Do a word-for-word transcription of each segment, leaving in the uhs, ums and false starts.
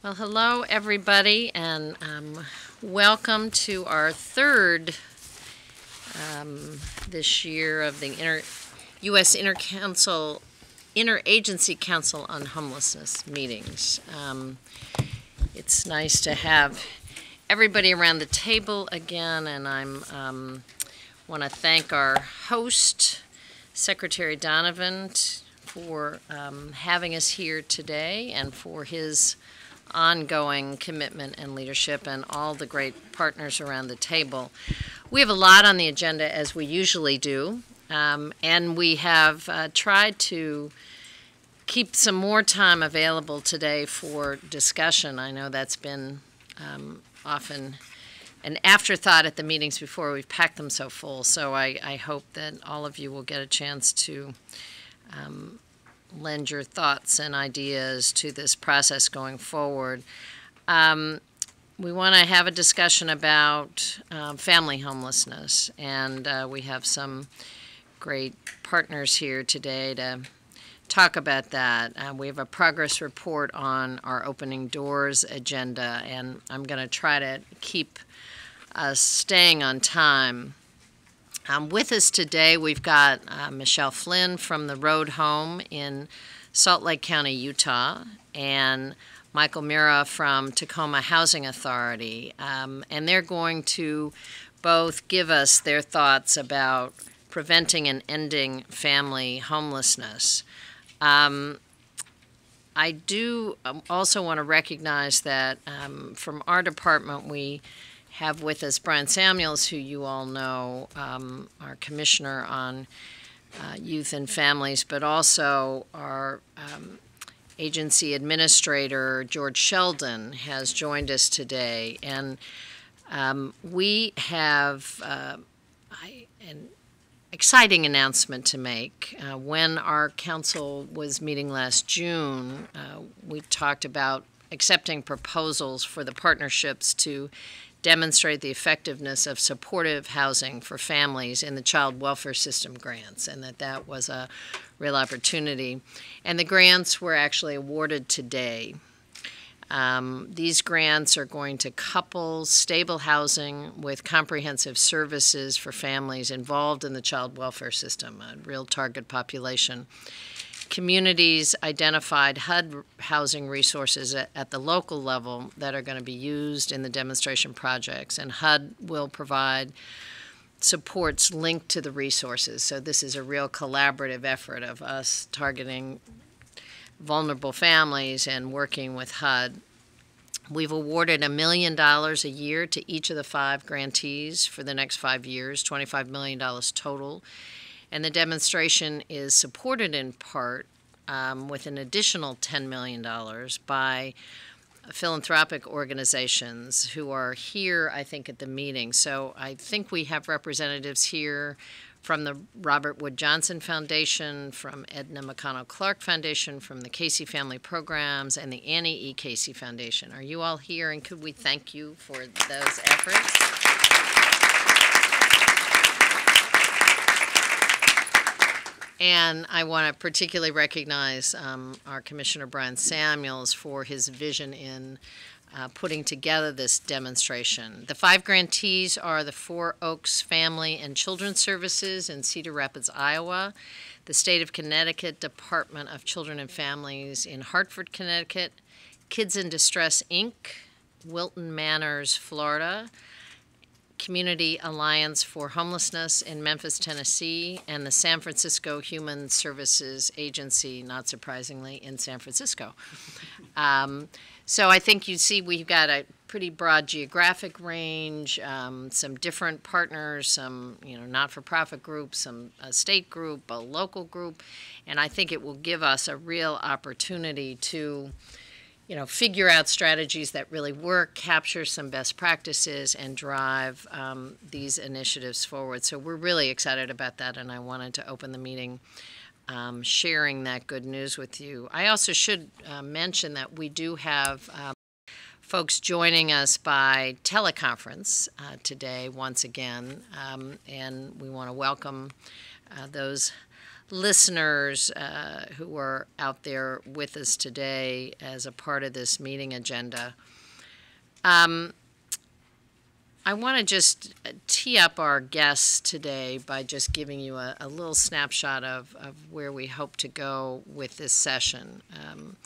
Well, hello everybody, and um, welcome to our third um, this year of the inter U S Intercouncil Interagency Council on Homelessness meetings. Um, it's nice to have everybody around the table again, and I'm um, want to thank our host, Secretary Donovan, for um, having us here today and for his ongoing commitment and leadership, and all the great partners around the table. We have a lot on the agenda, as we usually do, um, and we have uh, tried to keep some more time available today for discussion. I know that's been um, often an afterthought at the meetings before. We've packed them so full, so I, I hope that all of you will get a chance to um, lend your thoughts and ideas to this process going forward. Um, we want to have a discussion about uh, family homelessness, and uh, we have some great partners here today to talk about that. Uh, we have a progress report on our Opening Doors agenda, and I'm going to try to keep us staying on time. Um, with us today, we've got uh, Michelle Flynn from the Road Home in Salt Lake County, Utah, and Michael Mirra from Tacoma Housing Authority. Um, and they're going to both give us their thoughts about preventing and ending family homelessness. Um, I do also want to recognize that um, from our department, we have with us Brian Samuels, who you all know, um, our commissioner on uh, youth and families, but also our um, agency administrator, George Sheldon, has joined us today. And um, we have uh, I, an exciting announcement to make. Uh, when our council was meeting last June, uh, we talked about accepting proposals for the partnerships to demonstrate the effectiveness of supportive housing for families in the child welfare system grants, and that that was a real opportunity. And the grants were actually awarded today. Um, these grants are going to couple stable housing with comprehensive services for families involved in the child welfare system, a real target population. Communities identified H U D housing resources at, at the local level that are going to be used in the demonstration projects, and H U D will provide supports linked to the resources. So this is a real collaborative effort of us targeting vulnerable families and working with H U D. We've awarded a million dollars a year to each of the five grantees for the next five years, twenty-five million dollars total. And the demonstration is supported in part um, with an additional ten million dollars by philanthropic organizations who are here, I think, at the meeting. So I think we have representatives here from the Robert Wood Johnson Foundation, from Edna McConnell Clark Foundation, from the Casey Family Programs, and the Annie E. Casey Foundation. Are you all here, and could we thank you for those efforts? And I want to particularly recognize um, our Commissioner Brian Samuels for his vision in uh, putting together this demonstration. The five grantees are the Four Oaks Family and Children's Services in Cedar Rapids, Iowa, the State of Connecticut Department of Children and Families in Hartford, Connecticut, Kids in Distress, Incorporated, Wilton Manors, Florida, Community Alliance for Homelessness in Memphis, Tennessee, and the San Francisco Human Services Agency, not surprisingly, in San Francisco. Um, so I think you see we've got a pretty broad geographic range, um, some different partners, some you know not-for-profit groups, some a state group, a local group, and I think it will give us a real opportunity to you know, figure out strategies that really work, capture some best practices, and drive um, these initiatives forward. So we're really excited about that, and I wanted to open the meeting um, sharing that good news with you. I also should uh, mention that we do have um, folks joining us by teleconference uh, today once again, um, and we want to welcome uh, those listeners uh, who are out there with us today as a part of this meeting agenda. Um, I want to just tee up our guests today by just giving you a, a little snapshot of, of where we hope to go with this session. Um,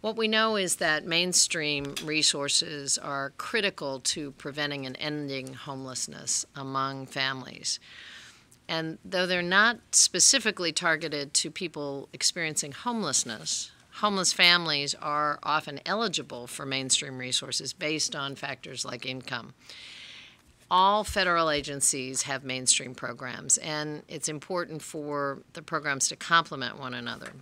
what we know is that mainstream resources are critical to preventing and ending homelessness among families. And though they're not specifically targeted to people experiencing homelessness, homeless families are often eligible for mainstream resources based on factors like income. All federal agencies have mainstream programs, and it's important for the programs to complement one another.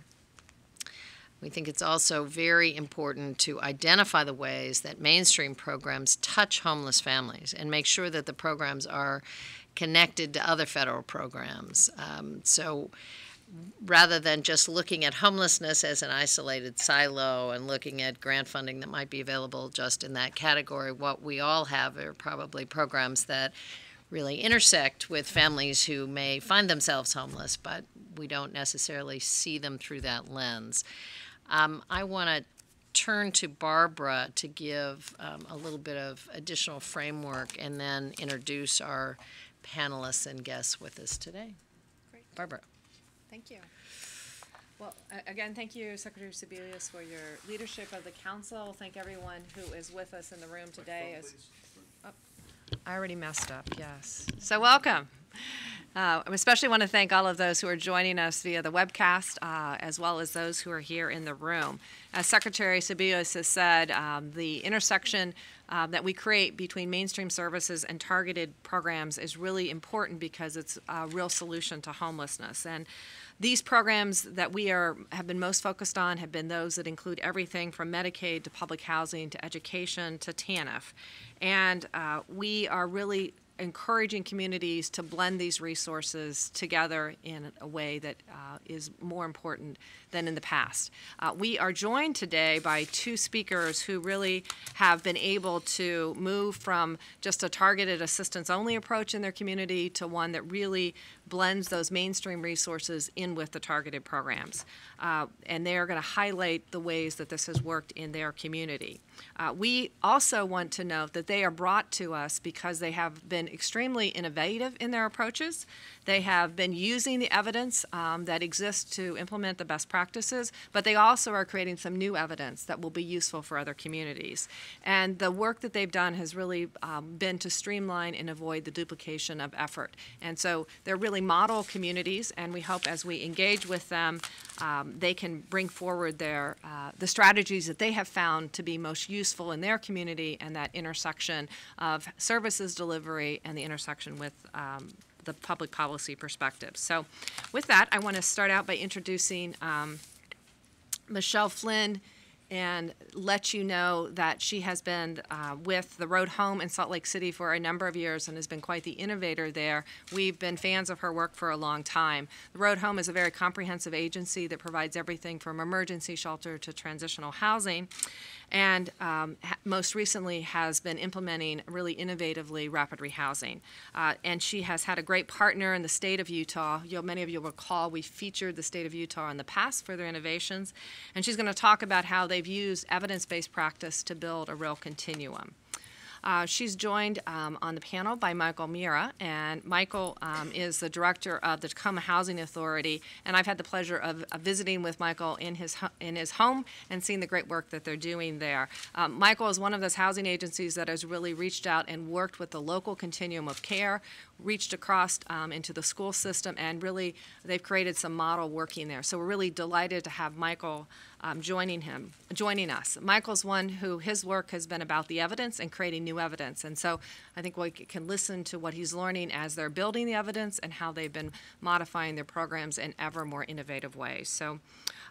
We think it's also very important to identify the ways that mainstream programs touch homeless families and make sure that the programs are connected to other federal programs. Um, so rather than just looking at homelessness as an isolated silo and looking at grant funding that might be available just in that category, what we all have are probably programs that really intersect with families who may find themselves homeless, but we don't necessarily see them through that lens. Um, I want to turn to Barbara to give um, a little bit of additional framework and then introduce our panelists and guests with us today. Great. Barbara. Thank you. Well, again, thank you, Secretary Sebelius, for your leadership of the council. Thank everyone who is with us in the room today. As, oh, I already messed up, yes. So welcome. Uh, I especially want to thank all of those who are joining us via the webcast, uh, as well as those who are here in the room. As Secretary Sebelius has said, um, the intersection uh, that we create between mainstream services and targeted programs is really important because it's a real solution to homelessness. And these programs that we are have been most focused on have been those that include everything from Medicaid to public housing to education to T A N F. And uh, we are really encouraging communities to blend these resources together in a way that uh, is more important than in the past. Uh, we are joined today by two speakers who really have been able to move from just a targeted assistance-only approach in their community to one that really blends those mainstream resources in with the targeted programs. Uh, and they are going to highlight the ways that this has worked in their community. Uh, we also want to note that they are brought to us because they have been extremely innovative in their approaches. They have been using the evidence um, that exists to implement the best practices, but they also are creating some new evidence that will be useful for other communities. And the work that they've done has really um, been to streamline and avoid the duplication of effort. And so they're really model communities, and we hope as we engage with them, um, they can bring forward their uh, the strategies that they have found to be most useful in their community, and that intersection of services delivery and the intersection with um, the public policy perspective. So with that, I want to start out by introducing um, Michelle Flynn and let you know that she has been uh, with the Road Home in Salt Lake City for a number of years and has been quite the innovator there. We've been fans of her work for a long time. The Road Home is a very comprehensive agency that provides everything from emergency shelter to transitional housing, and um, most recently has been implementing really innovatively rapid rehousing. Uh, and she has had a great partner in the state of Utah. You'll, many of you will recall we featured the state of Utah in the past for their innovations, and she's going to talk about how they've used evidence-based practice to build a real continuum. Uh, she's joined um, on the panel by Michael Mirra, and Michael um, is the director of the Tacoma Housing Authority, and I've had the pleasure of, of visiting with Michael in his, in his home and seeing the great work that they're doing there. Um, Michael is one of those housing agencies that has really reached out and worked with the local continuum of care, reached across um, into the school system, and really they've created some model working there. So we're really delighted to have Michael Um, joining him, joining us. Michael's one who his work has been about the evidence and creating new evidence, and so I think we can listen to what he's learning as they're building the evidence and how they've been modifying their programs in ever more innovative ways. So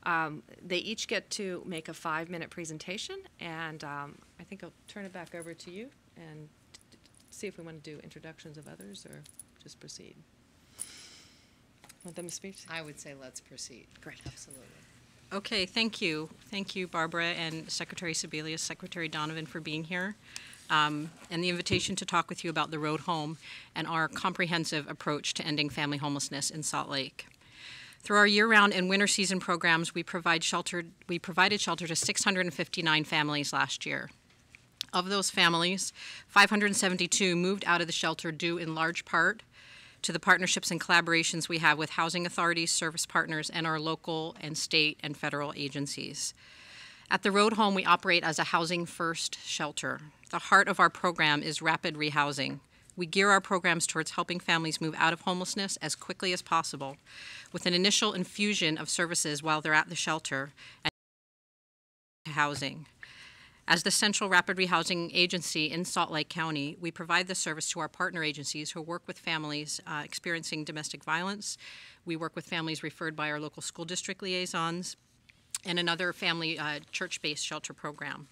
um, they each get to make a five-minute presentation, and um, I think I'll turn it back over to you and see if we want to do introductions of others or just proceed. Want them to speak? I would say let's proceed. Great, absolutely. Okay, thank you. Thank you, Barbara, and Secretary Sebelius, Secretary Donovan, for being here, um, and the invitation to talk with you about the Road Home and our comprehensive approach to ending family homelessness in Salt Lake. Through our year-round and winter season programs, we, provide shelter, we provided shelter to six hundred fifty-nine families last year. Of those families, five hundred seventy-two moved out of the shelter due in large part to the partnerships and collaborations we have with housing authorities, service partners, and our local and state and federal agencies. At the Road Home, we operate as a housing-first shelter. The heart of our program is rapid rehousing. We gear our programs towards helping families move out of homelessness as quickly as possible with an initial infusion of services while they're at the shelter and housing. As the Central Rapid Rehousing Agency in Salt Lake County, we provide the service to our partner agencies who work with families uh, experiencing domestic violence. We work with families referred by our local school district liaisons and another family uh, church-based shelter program.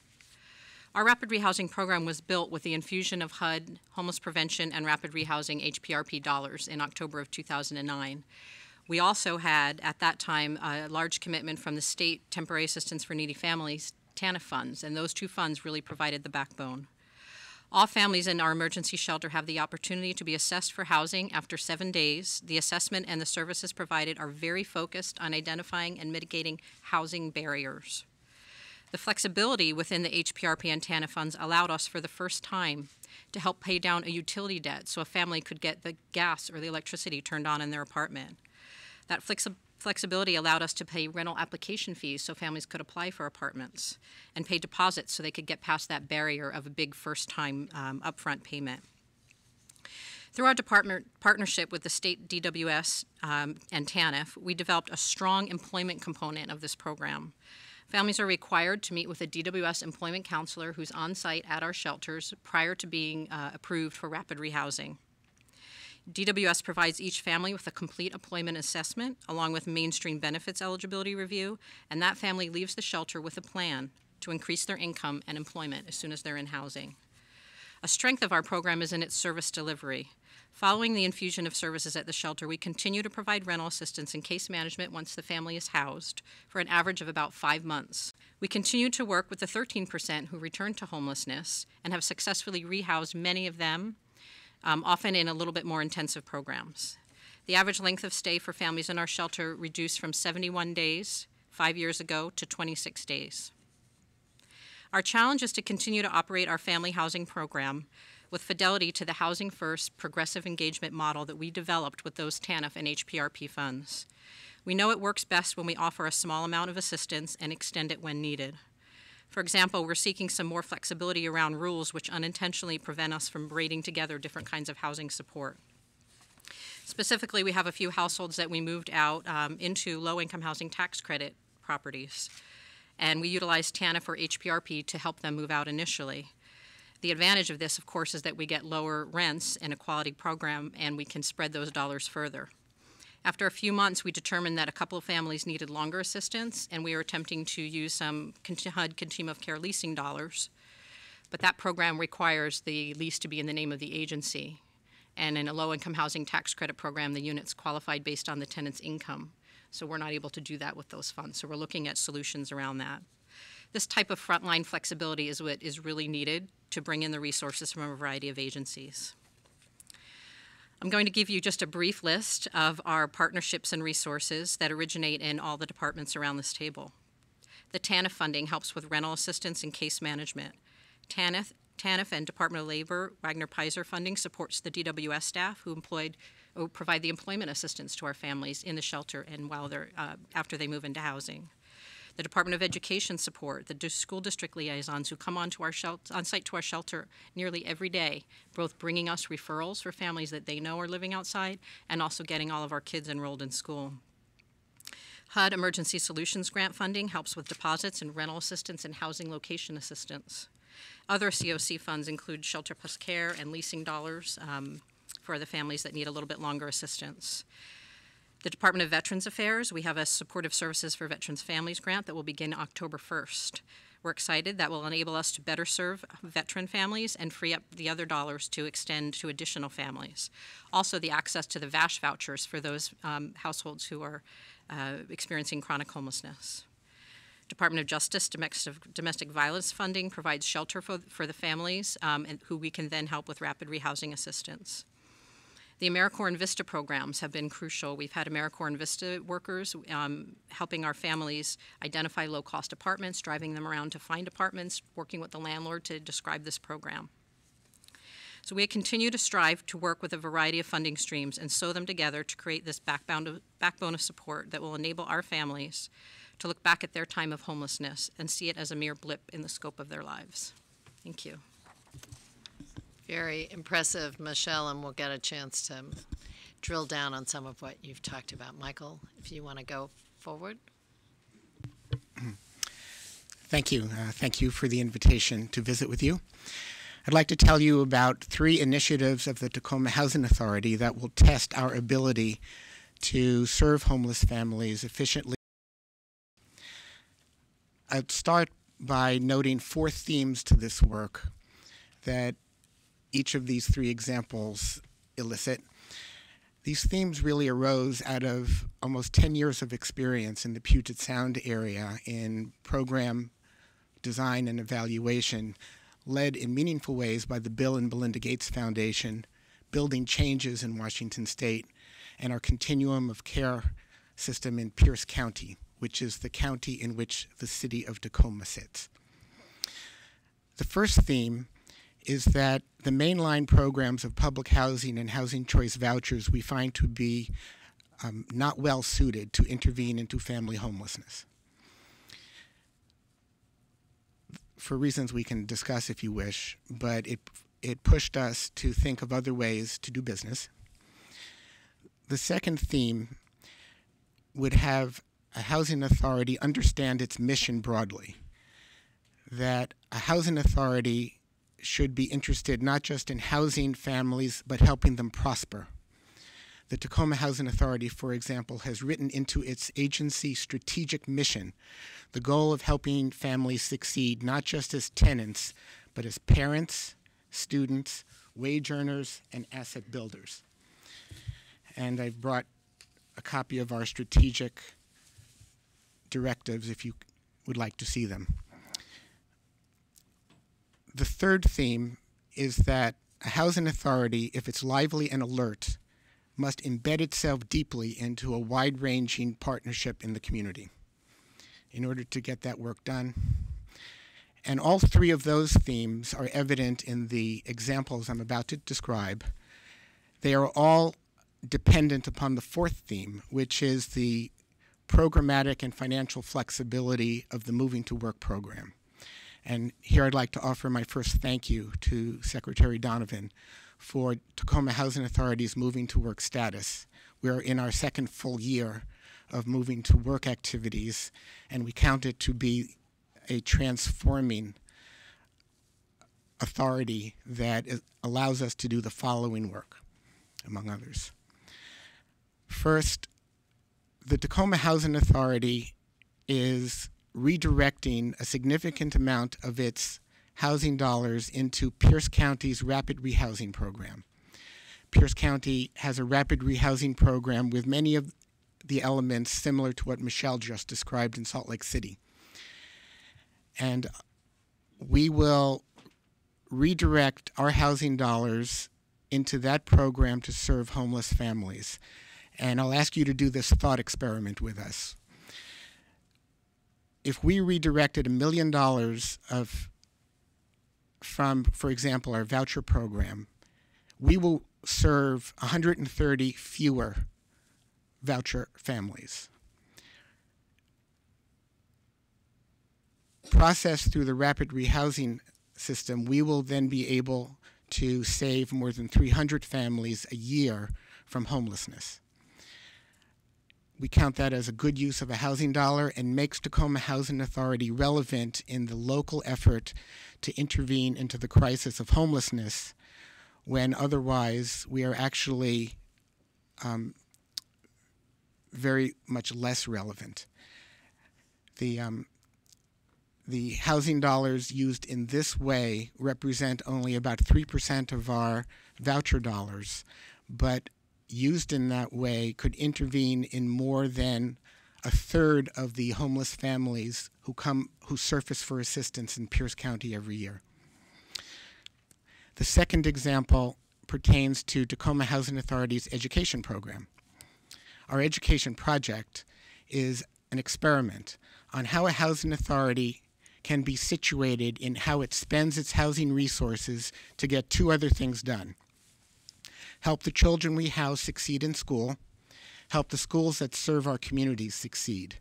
Our rapid rehousing program was built with the infusion of H U D, Homeless Prevention, and Rapid Rehousing H P R P dollars in October of two thousand nine. We also had, at that time, a large commitment from the State Temporary Assistance for Needy Families, T A N F funds, and those two funds really provided the backbone. All families in our emergency shelter have the opportunity to be assessed for housing after seven days. The assessment and the services provided are very focused on identifying and mitigating housing barriers. The flexibility within the H P R P and T A N F funds allowed us for the first time to help pay down a utility debt so a family could get the gas or the electricity turned on in their apartment. That flexi- flexibility allowed us to pay rental application fees so families could apply for apartments and pay deposits so they could get past that barrier of a big first-time um, upfront payment. Through our department partnership with the state D W S um, and T A N F, we developed a strong employment component of this program. Families are required to meet with a D W S employment counselor who's on site at our shelters prior to being uh, approved for rapid rehousing. D W S provides each family with a complete employment assessment along with mainstream benefits eligibility review, and that family leaves the shelter with a plan to increase their income and employment as soon as they're in housing. A strength of our program is in its service delivery. Following the infusion of services at the shelter, we continue to provide rental assistance and case management once the family is housed for an average of about five months. We continue to work with the thirteen percent who returned to homelessness and have successfully rehoused many of them, um, often in a little bit more intensive programs. The average length of stay for families in our shelter reduced from seventy-one days five years ago to twenty-six days. Our challenge is to continue to operate our family housing program with fidelity to the Housing First progressive engagement model that we developed with those T A N F and H P R P funds. We know it works best when we offer a small amount of assistance and extend it when needed. For example, we're seeking some more flexibility around rules which unintentionally prevent us from braiding together different kinds of housing support. Specifically, we have a few households that we moved out um, into low-income housing tax credit properties, and we utilized T A N F or H P R P to help them move out initially. The advantage of this, of course, is that we get lower rents in a quality program and we can spread those dollars further. After a few months, we determined that a couple of families needed longer assistance, and we were attempting to use some H U D continuum of care leasing dollars. But that program requires the lease to be in the name of the agency. And in a low-income housing tax credit program, the unit's qualified based on the tenant's income. So we're not able to do that with those funds. So we're looking at solutions around that. This type of frontline flexibility is what is really needed to bring in the resources from a variety of agencies. I'm going to give you just a brief list of our partnerships and resources that originate in all the departments around this table. The T A N F funding helps with rental assistance and case management. T A N F, T A N F and Department of Labor Wagner-Pizer funding supports the D W S staff who employed or provide the employment assistance to our families in the shelter and while they're uh, after they move into housing. The Department of Education support, the school district liaisons who come on to our shelter, on site to our shelter nearly every day, both bringing us referrals for families that they know are living outside and also getting all of our kids enrolled in school. H U D Emergency Solutions Grant funding helps with deposits and rental assistance and housing location assistance. Other C O C funds include Shelter Plus Care and leasing dollars um, for the families that need a little bit longer assistance. The Department of Veterans Affairs, we have a Supportive Services for Veterans Families grant that will begin October first. We're excited that will enable us to better serve veteran families and free up the other dollars to extend to additional families. Also, the access to the VASH vouchers for those um, households who are uh, experiencing chronic homelessness. Department of Justice domestic violence funding provides shelter for, for the families um, and who we can then help with rapid rehousing assistance. The AmeriCorps and VISTA programs have been crucial. We've had AmeriCorps and VISTA workers um, helping our families identify low-cost apartments, driving them around to find apartments, working with the landlord to describe this program. So we continue to strive to work with a variety of funding streams and sew them together to create this backbone of, backbone of support that will enable our families to look back at their time of homelessness and see it as a mere blip in the scope of their lives. Thank you. Very impressive, Michelle, and we'll get a chance to drill down on some of what you've talked about. Michael, if you want to go forward. Thank you. Uh, thank you for the invitation to visit with you. I'd like to tell you about three initiatives of the Tacoma Housing Authority that will test our ability to serve homeless families efficiently. I'd start by noting four themes to this work that each of these three examples elicit. These themes really arose out of almost ten years of experience in the Puget Sound area in program design and evaluation, led in meaningful ways by the Bill and Melinda Gates Foundation, Building Changes in Washington State, and our continuum of care system in Pierce County, which is the county in which the city of Tacoma sits. The first theme is that the mainline programs of public housing and housing choice vouchers we find to be um, not well suited to intervene into family homelessness, for reasons we can discuss if you wish, but it, it pushed us to think of other ways to do business. The second theme would have a housing authority understand its mission broadly, that a housing authority should be interested not just in housing families, but helping them prosper. The Tacoma Housing Authority, for example, has written into its agency strategic mission the goal of helping families succeed not just as tenants, but as parents, students, wage earners, and asset builders. And I've brought a copy of our strategic directives if you would like to see them. The third theme is that a housing authority, if it's lively and alert, must embed itself deeply into a wide-ranging partnership in the community in order to get that work done. And all three of those themes are evident in the examples I'm about to describe. They are all dependent upon the fourth theme, which is the programmatic and financial flexibility of the Moving to Work program. And here I'd like to offer my first thank you to Secretary Donovan for Tacoma Housing Authority's Moving to Work status. We are in our second full year of Moving to Work activities, and we count it to be a transforming authority that allows us to do the following work, among others. First, the Tacoma Housing Authority is redirecting a significant amount of its housing dollars into Pierce County's rapid rehousing program. Pierce County has a rapid rehousing program with many of the elements similar to what Michelle just described in Salt Lake City. And we will redirect our housing dollars into that program to serve homeless families. And I'll ask you to do this thought experiment with us. If we redirected a million dollars of, from, for example, our voucher program, we will serve one hundred thirty fewer voucher families. Processed through the rapid rehousing system, we will then be able to save more than three hundred families a year from homelessness. We count that as a good use of a housing dollar and makes Tacoma Housing Authority relevant in the local effort to intervene into the crisis of homelessness when otherwise we are actually um, very much less relevant. The, um, the housing dollars used in this way represent only about three percent of our voucher dollars, but used in that way could intervene in more than a third of the homeless families who come who surface for assistance in Pierce County every year. The second example pertains to Tacoma Housing Authority's education program. Our education project is an experiment on how a housing authority can be situated in how it spends its housing resources to get two other things done. Help the children we house succeed in school, help the schools that serve our communities succeed.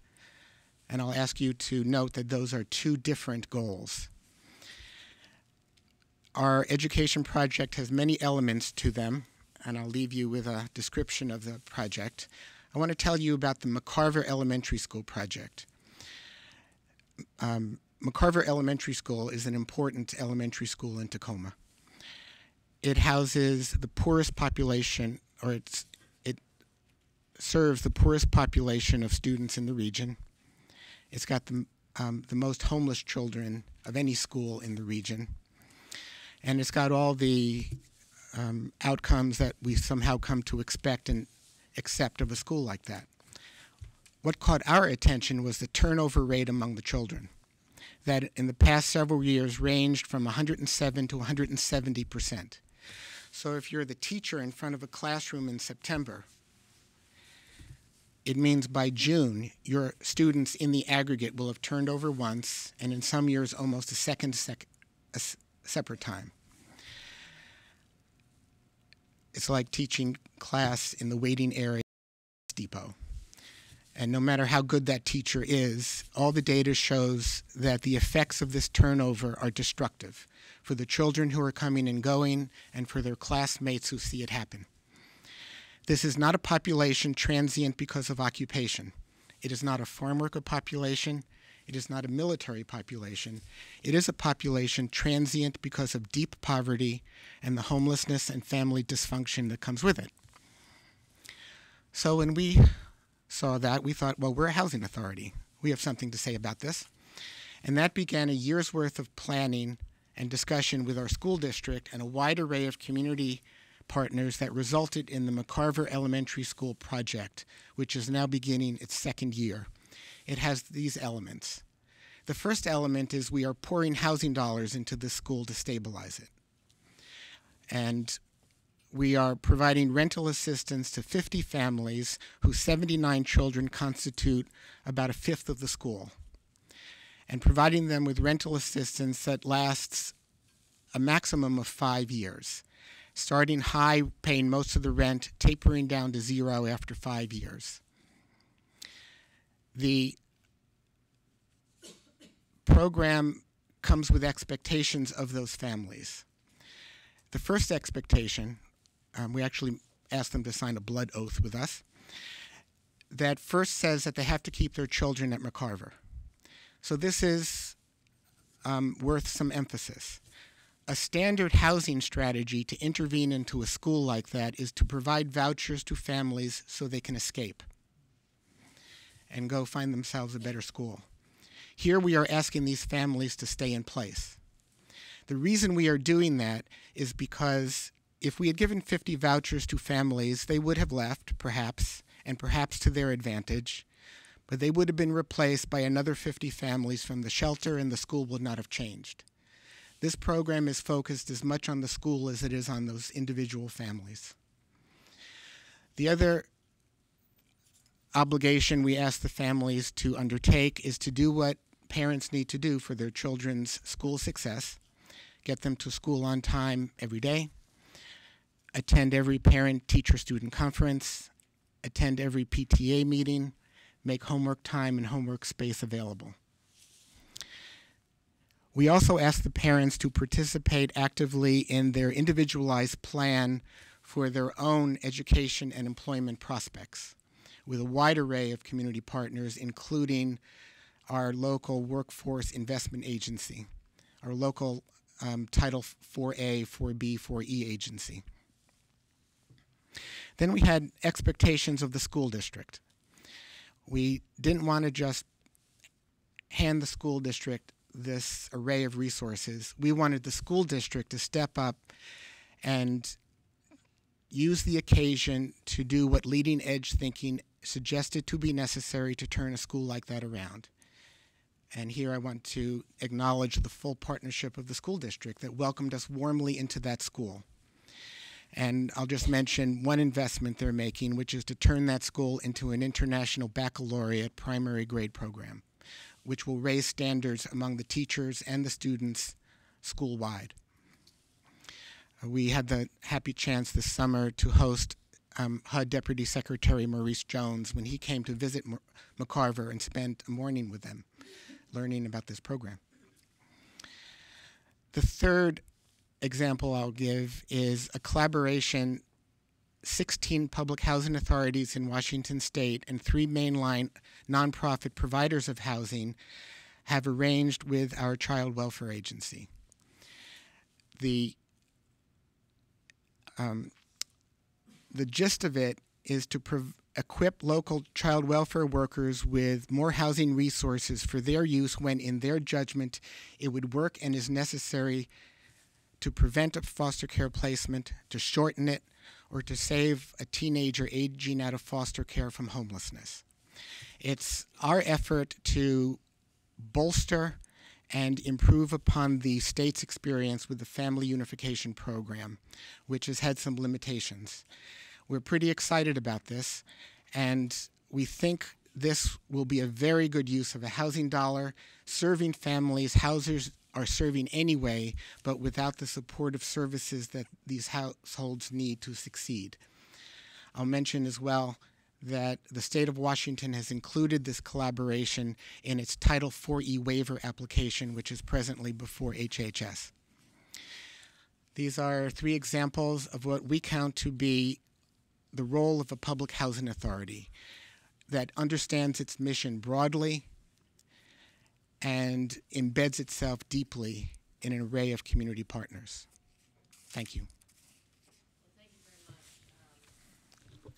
And I'll ask you to note that those are two different goals. Our education project has many elements to them, and I'll leave you with a description of the project. I want to tell you about the McCarver Elementary School project. Um, McCarver Elementary School is an important elementary school in Tacoma. It houses the poorest population, or it's, it serves the poorest population of students in the region. It's got the, um, the most homeless children of any school in the region. And it's got all the um, outcomes that we somehow come to expect and accept of a school like that. What caught our attention was the turnover rate among the children. That in the past several years ranged from one hundred seven to one hundred seventy percent. So if you're the teacher in front of a classroom in September, it means by June your students in the aggregate will have turned over once, and in some years almost a second sec a separate time. It's like teaching class in the waiting area at the depot. And no matter how good that teacher is, all the data shows that the effects of this turnover are destructive for the children who are coming and going and for their classmates who see it happen. This is not a population transient because of occupation. It is not a farm worker population. It is not a military population. It is a population transient because of deep poverty and the homelessness and family dysfunction that comes with it. So when we saw that, we thought, well, we're a housing authority. We have something to say about this. And that began a year's worth of planning and discussion with our school district and a wide array of community partners that resulted in the McCarver Elementary School project, which is now beginning its second year. It has these elements. The first element is we are pouring housing dollars into the school to stabilize it. And we are providing rental assistance to fifty families whose seventy-nine children constitute about a fifth of the school, and providing them with rental assistance that lasts a maximum of five years, starting high, paying most of the rent, tapering down to zero after five years. The program comes with expectations of those families. The first expectation, Um, we actually asked them to sign a blood oath with us, that first says that they have to keep their children at McCarver. So this is um, worth some emphasis. A standard housing strategy to intervene into a school like that is to provide vouchers to families so they can escape and go find themselves a better school. Here we are asking these families to stay in place. The reason we are doing that is because if we had given fifty vouchers to families, they would have left, perhaps, and perhaps to their advantage, but they would have been replaced by another fifty families from the shelter, and the school would not have changed. This program is focused as much on the school as it is on those individual families. The other obligation we ask the families to undertake is to do what parents need to do for their children's school success: get them to school on time every day, attend every parent-teacher-student conference, attend every P T A meeting, make homework time and homework space available. We also ask the parents to participate actively in their individualized plan for their own education and employment prospects with a wide array of community partners, including our local workforce investment agency, our local um, Title four A, four B, four E agency. Then we had expectations of the school district. We didn't want to just hand the school district this array of resources. We wanted the school district to step up and use the occasion to do what leading edge thinking suggested to be necessary to turn a school like that around. And here I want to acknowledge the full partnership of the school district that welcomed us warmly into that school. And I'll just mention one investment they're making, which is to turn that school into an international baccalaureate primary grade program, which will raise standards among the teachers and the students school-wide. We had the happy chance this summer to host um, H U D Deputy Secretary Maurice Jones when he came to visit McCarver and spent a morning with them learning about this program. The third example I'll give is a collaboration, sixteen public housing authorities in Washington State and three mainline nonprofit providers of housing have arranged with our Child Welfare Agency. The, um, the gist of it is to prov- equip local child welfare workers with more housing resources for their use when, in their judgment, it would work and is necessary to prevent a foster care placement, to shorten it, or to save a teenager aging out of foster care from homelessness. It's our effort to bolster and improve upon the state's experience with the Family Unification Program, which has had some limitations. We're pretty excited about this, and we think this will be a very good use of a housing dollar, serving families housers are serving anyway, but without the supportive services that these households need to succeed. I'll mention as well that the state of Washington has included this collaboration in its Title four E waiver application, which is presently before H H S. These are three examples of what we count to be the role of a public housing authority that understands its mission broadly and embeds itself deeply in an array of community partners. Thank you. Well, thank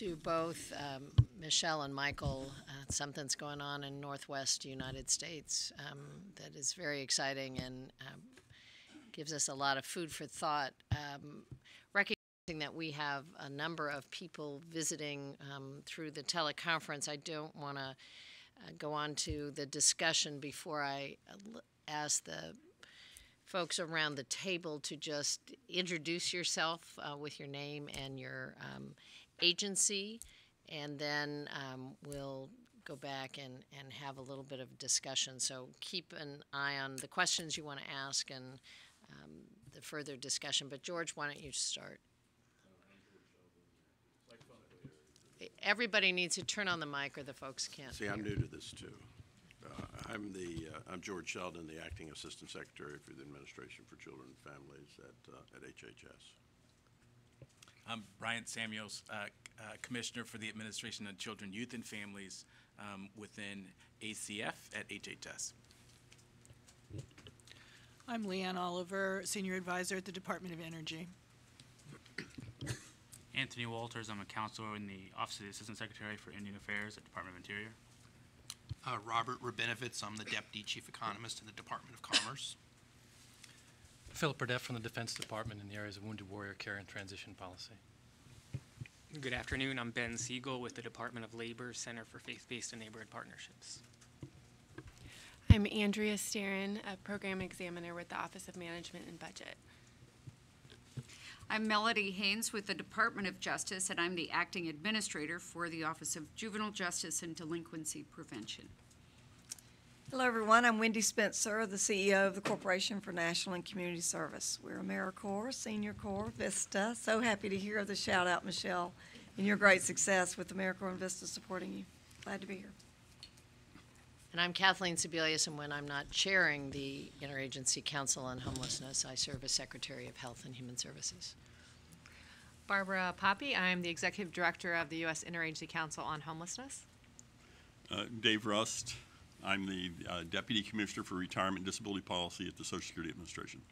you very much. Um, to both um, Michelle and Michael, uh, something's going on in Northwest United States um, that is very exciting and um, gives us a lot of food for thought. Um, recognizing that we have a number of people visiting um, through the teleconference, I don't want to Uh, go on to the discussion before I uh, ask the folks around the table to just introduce yourself uh, with your name and your um, agency, and then um, we'll go back and, and have a little bit of discussion. So keep an eye on the questions you want to ask and um, the further discussion. But George, why don't you start? Everybody needs to turn on the mic or the folks can't see, hear. I'm new to this, too. Uh, I'm, the, uh, I'm George Sheldon, the Acting Assistant Secretary for the Administration for Children and Families at, uh, at H H S. I'm Brian Samuels, uh, uh, Commissioner for the Administration of Children, Youth, and Families um, within A C F at H H S. I'm Leanne Oliver, Senior Advisor at the Department of Energy. Anthony Walters, I'm a counselor in the Office of the Assistant Secretary for Indian Affairs at Department of Interior. Uh, Robert Rabinowitz, I'm the Deputy Chief Economist in the Department of Commerce. Philip Redef from the Defense Department in the areas of Wounded Warrior Care and Transition Policy. Good afternoon, I'm Ben Siegel with the Department of Labor Center for Faith-Based and Neighborhood Partnerships. I'm Andrea Starin, a Program Examiner with the Office of Management and Budget. I'm Melody Haynes with the Department of Justice, and I'm the Acting Administrator for the Office of Juvenile Justice and Delinquency Prevention. Hello, everyone. I'm Wendy Spencer, the C E O of the Corporation for National and Community Service. We're AmeriCorps, Senior Corps, VISTA. So happy to hear the shout-out, Michelle, and your great success with AmeriCorps and VISTA supporting you. Glad to be here. And I'm Kathleen Sebelius, and when I'm not chairing the Interagency Council on Homelessness, I serve as Secretary of Health and Human Services. Barbara Poppe, I'm the Executive Director of the U S Interagency Council on Homelessness. Uh, Dave Rust, I'm the uh, Deputy Commissioner for Retirement and Disability Policy at the Social Security Administration.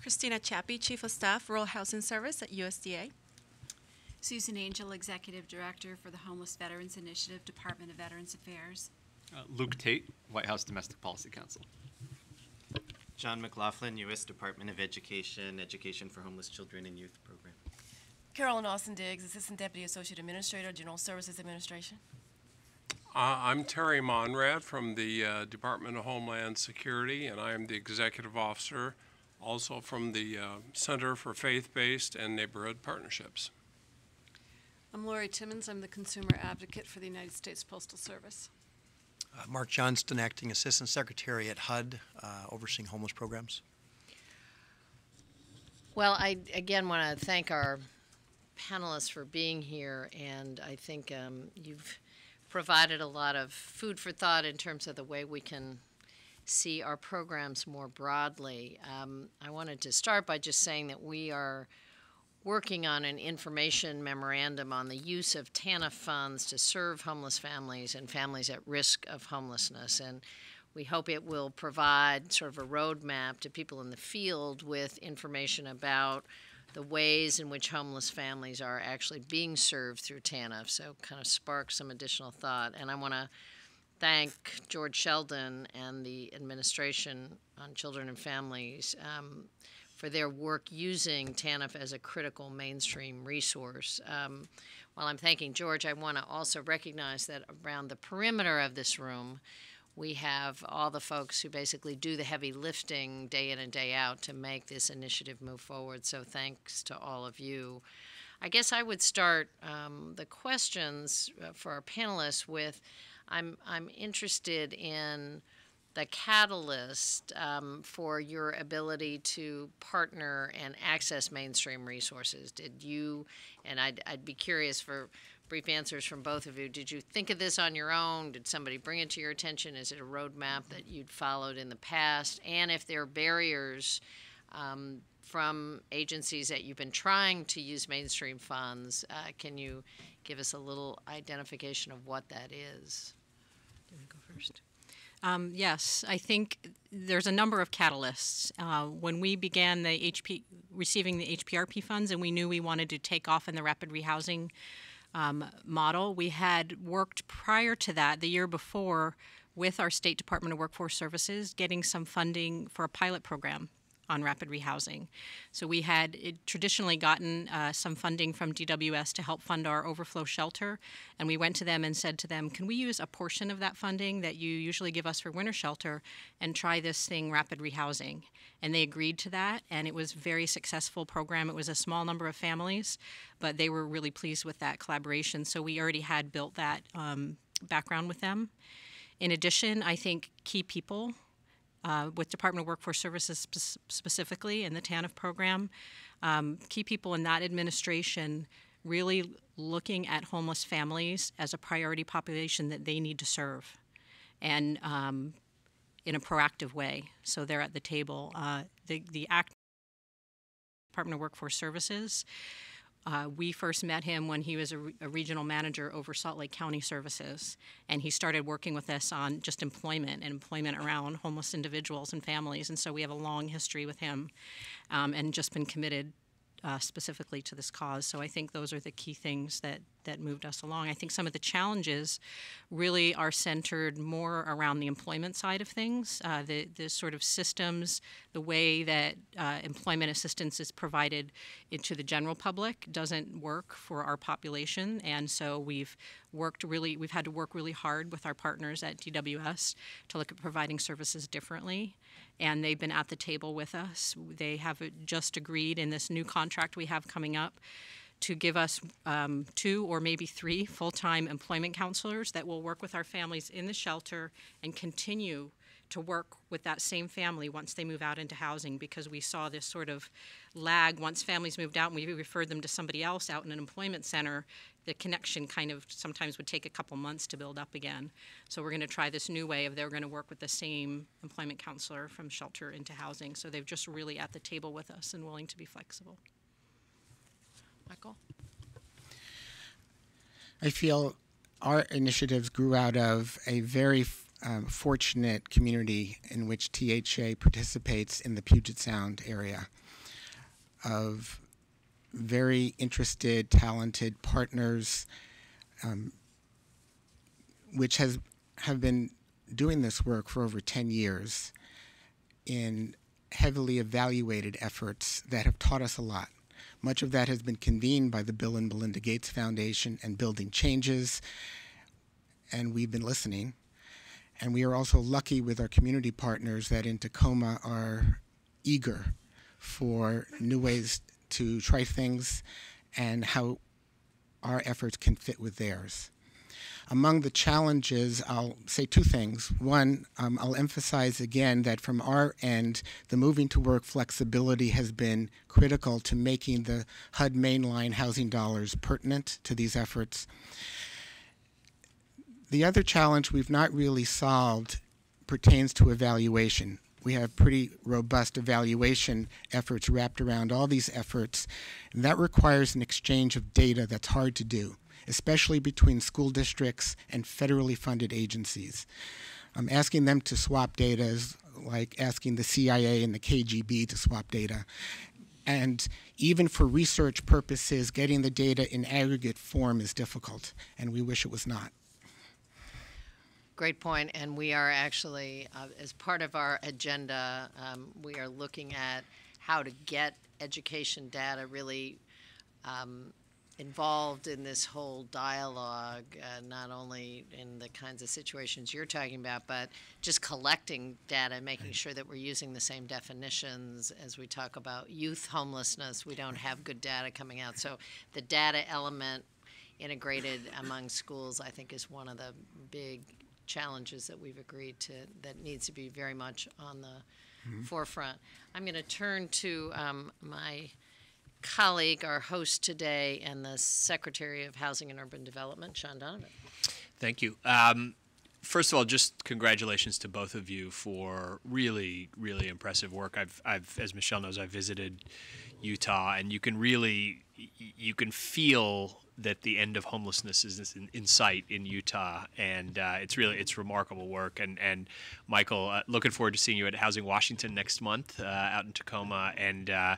Christina Chappie, Chief of Staff, Rural Housing Service at U S D A. Susan Angel, Executive Director for the Homeless Veterans Initiative, Department of Veterans Affairs. Uh, Luke Tate, White House Domestic Policy Council. John McLaughlin, U S Department of Education, Education for Homeless Children and Youth Program. Carolyn Austin Diggs, Assistant Deputy Associate Administrator, General Services Administration. Uh, I'm Terry Monrad from the uh, Department of Homeland Security, and I am the Executive Officer also from the uh, Center for Faith-Based and Neighborhood Partnerships. I'm Lori Timmons. I'm the Consumer Advocate for the United States Postal Service. Uh, Mark Johnston, Acting Assistant Secretary at H U D, uh, overseeing homeless programs. Well, I again want to thank our panelists for being here, and I think um, you've provided a lot of food for thought in terms of the way we can see our programs more broadly. Um, I wanted to start by just saying that we are working on an information memorandum on the use of T A N F funds to serve homeless families and families at risk of homelessness. And we hope it will provide sort of a roadmap to people in the field with information about the ways in which homeless families are actually being served through T A N F, so kind of spark some additional thought. And I want to thank George Sheldon and the Administration on Children and Families um, for their work using T A N F as a critical mainstream resource. Um, while I'm thanking George, I want to also recognize that around the perimeter of this room, we have all the folks who basically do the heavy lifting day in and day out to make this initiative move forward. So thanks to all of you. I guess I would start um, the questions for our panelists with, I'm, I'm interested in the catalyst um, for your ability to partner and access mainstream resources. Did you, and I'd, I'd be curious for brief answers from both of you. Did you think of this on your own? Did somebody bring it to your attention? Is it a roadmap that you'd followed in the past? And if there are barriers um, from agencies that you've been trying to use mainstream funds, uh, can you give us a little identification of what that is? Do you want to go first? Um, yes, I think there's a number of catalysts. Uh, when we began the H P, receiving the H P R P funds, and we knew we wanted to take off in the rapid rehousing Um, model. We had worked prior to that, the year before, with our State Department of Workforce Services, getting some funding for a pilot program on rapid rehousing. So we had it traditionally gotten uh, some funding from D W S to help fund our overflow shelter, and we went to them and said to them, can we use a portion of that funding that you usually give us for winter shelter and try this thing, rapid rehousing? And they agreed to that, and it was a very successful program. It was a small number of families, but they were really pleased with that collaboration. So we already had built that um, background with them. In addition, I think key people uh, with Department of Workforce Services sp specifically in the T A N F program, um, key people in that administration really looking at homeless families as a priority population that they need to serve. And um, in a proactive way, so they're at the table. Uh, the the act Department of Workforce Services. Uh, we first met him when he was a, re a regional manager over Salt Lake County Services, and he started working with us on just employment and employment around homeless individuals and families. And so we have a long history with him, um, and just been committed uh, specifically to this cause. So I think those are the key things that that moved us along. I think some of the challenges really are centered more around the employment side of things, uh, the, the sort of systems, the way that uh, employment assistance is provided into the general public doesn't work for our population. And so we've worked really, we've had to work really hard with our partners at D W S to look at providing services differently. And they've been at the table with us. They have just agreed in this new contract we have coming up to give us um, two or maybe three full-time employment counselors that will work with our families in the shelter and continue to work with that same family once they move out into housing, because we saw this sort of lag. Once families moved out and we referred them to somebody else out in an employment center, the connection kind of sometimes would take a couple months to build up again. So we're gonna try this new way of they're gonna work with the same employment counselor from shelter into housing. So they've just really at the table with us and willing to be flexible. Michael? I feel our initiatives grew out of a very um, fortunate community in which T H A participates in the Puget Sound area of very interested, talented partners, um, which has have been doing this work for over ten years in heavily evaluated efforts that have taught us a lot. Much of that has been convened by the Bill and Melinda Gates Foundation and Building Changes, and we've been listening. And we are also lucky with our community partners that in Tacoma are eager for new ways to try things and how our efforts can fit with theirs. Among the challenges, I'll say two things. One, um, I'll emphasize again that from our end, the moving to work flexibility has been critical to making the H U D mainline housing dollars pertinent to these efforts. The other challenge we've not really solved pertains to evaluation. We have pretty robust evaluation efforts wrapped around all these efforts, and that requires an exchange of data that's hard to do, especially between school districts and federally funded agencies. Um, asking them to swap data is like asking the C I A and the K G B to swap data. And even for research purposes, getting the data in aggregate form is difficult, and we wish it was not. Great point, and we are actually, uh, as part of our agenda, um, we are looking at how to get education data really um, involved in this whole dialogue, uh, not only in the kinds of situations you're talking about, but just collecting data, making sure that we're using the same definitions as we talk about youth homelessness. We don't have good data coming out, so the data element integrated among schools, I think, is one of the big challenges that we've agreed to that needs to be very much on the mm-hmm. forefront. I'm going to turn to um, my colleague, our host today, and the Secretary of Housing and Urban Development, Sean Donovan. Thank you. Um, first of all, just congratulations to both of you for really, really impressive work. I've, I've, as Michelle knows, I visited Utah, and you can really, you can feel that the end of homelessness is in, in sight in Utah, and uh, it's really it's remarkable work. And and Michael, uh, looking forward to seeing you at Housing Washington next month, uh, out in Tacoma, and uh,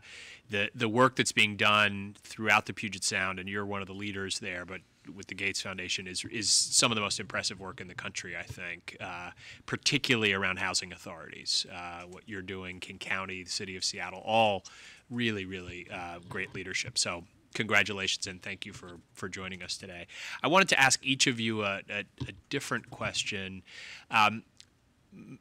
the the work that's being done throughout the Puget Sound, and you're one of the leaders there. But with the Gates Foundation is is some of the most impressive work in the country, I think, uh, particularly around housing authorities. Uh, what you're doing, King County, the City of Seattle, all really really uh, great leadership. So congratulations, and thank you for, for joining us today. I wanted to ask each of you a, a, a different question. Um,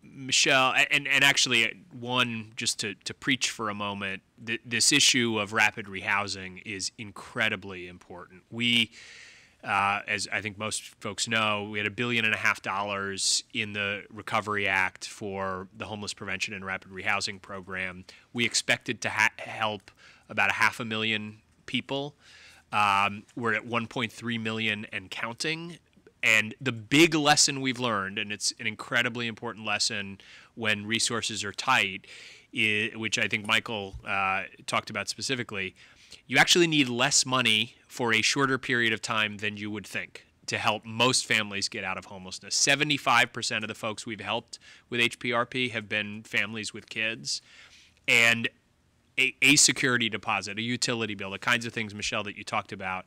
Michelle, and, and actually one, just to, to preach for a moment, th this issue of rapid rehousing is incredibly important. We, uh, as I think most folks know, we had a billion and a half dollars in the Recovery Act for the Homeless Prevention and Rapid Rehousing Program. We expected to ha help about a half a million people. Um, we're at one point three million and counting. And the big lesson we've learned, and it's an incredibly important lesson when resources are tight, is, which I think Michael uh, talked about specifically, you actually need less money for a shorter period of time than you would think to help most families get out of homelessness. seventy-five percent of the folks we've helped with H P R P have been families with kids. And A, a security deposit, a utility bill, the kinds of things, Michelle, that you talked about,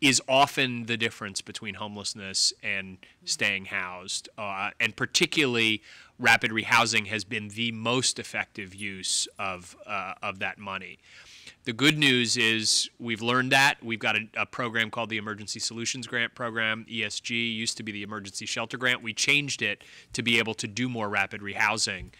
is often the difference between homelessness and staying housed. Uh, and particularly, rapid rehousing has been the most effective use of, uh, of that money. The good news is we've learned that. We've got a, a program called the Emergency Solutions Grant Program, E S G, used to be the Emergency Shelter Grant. We changed it to be able to do more rapid rehousing.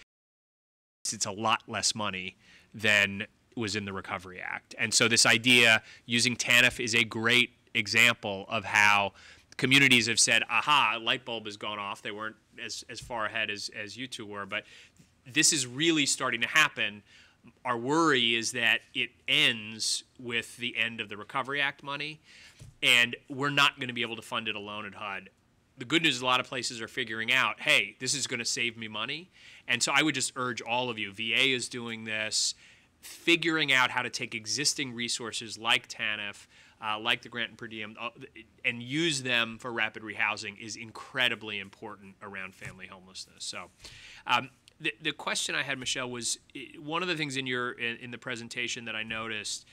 It's a lot less money than was in the Recovery Act. And so this idea using T A N F is a great example of how communities have said, aha, a light bulb has gone off. They weren't as, as far ahead as, as you two were, but this is really starting to happen. Our worry is that it ends with the end of the Recovery Act money, and we're not going to be able to fund it alone at H U D. The good news is a lot of places are figuring out, hey, this is going to save me money. And so I would just urge all of you, V A is doing this, figuring out how to take existing resources like T A N F, uh, like the grant and per diem, uh, and use them for rapid rehousing is incredibly important around family homelessness. So um, the, the question I had, Michelle, was one of the things in, your, in, in the presentation that I noticed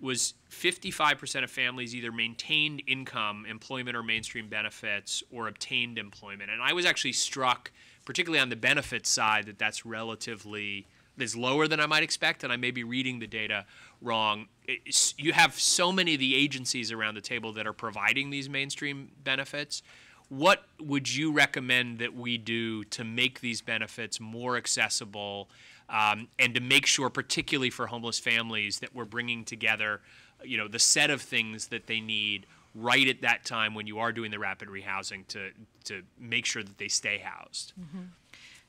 was fifty-five percent of families either maintained income, employment, or mainstream benefits, or obtained employment. And I was actually struck, particularly on the benefits side, that that's relatively is lower than I might expect, and I may be reading the data wrong. It's, you have so many of the agencies around the table that are providing these mainstream benefits. What would you recommend that we do to make these benefits more accessible um, and to make sure, particularly for homeless families, that we're bringing together, you know, the set of things that they need right at that time when you are doing the rapid rehousing to to make sure that they stay housed. Mm-hmm.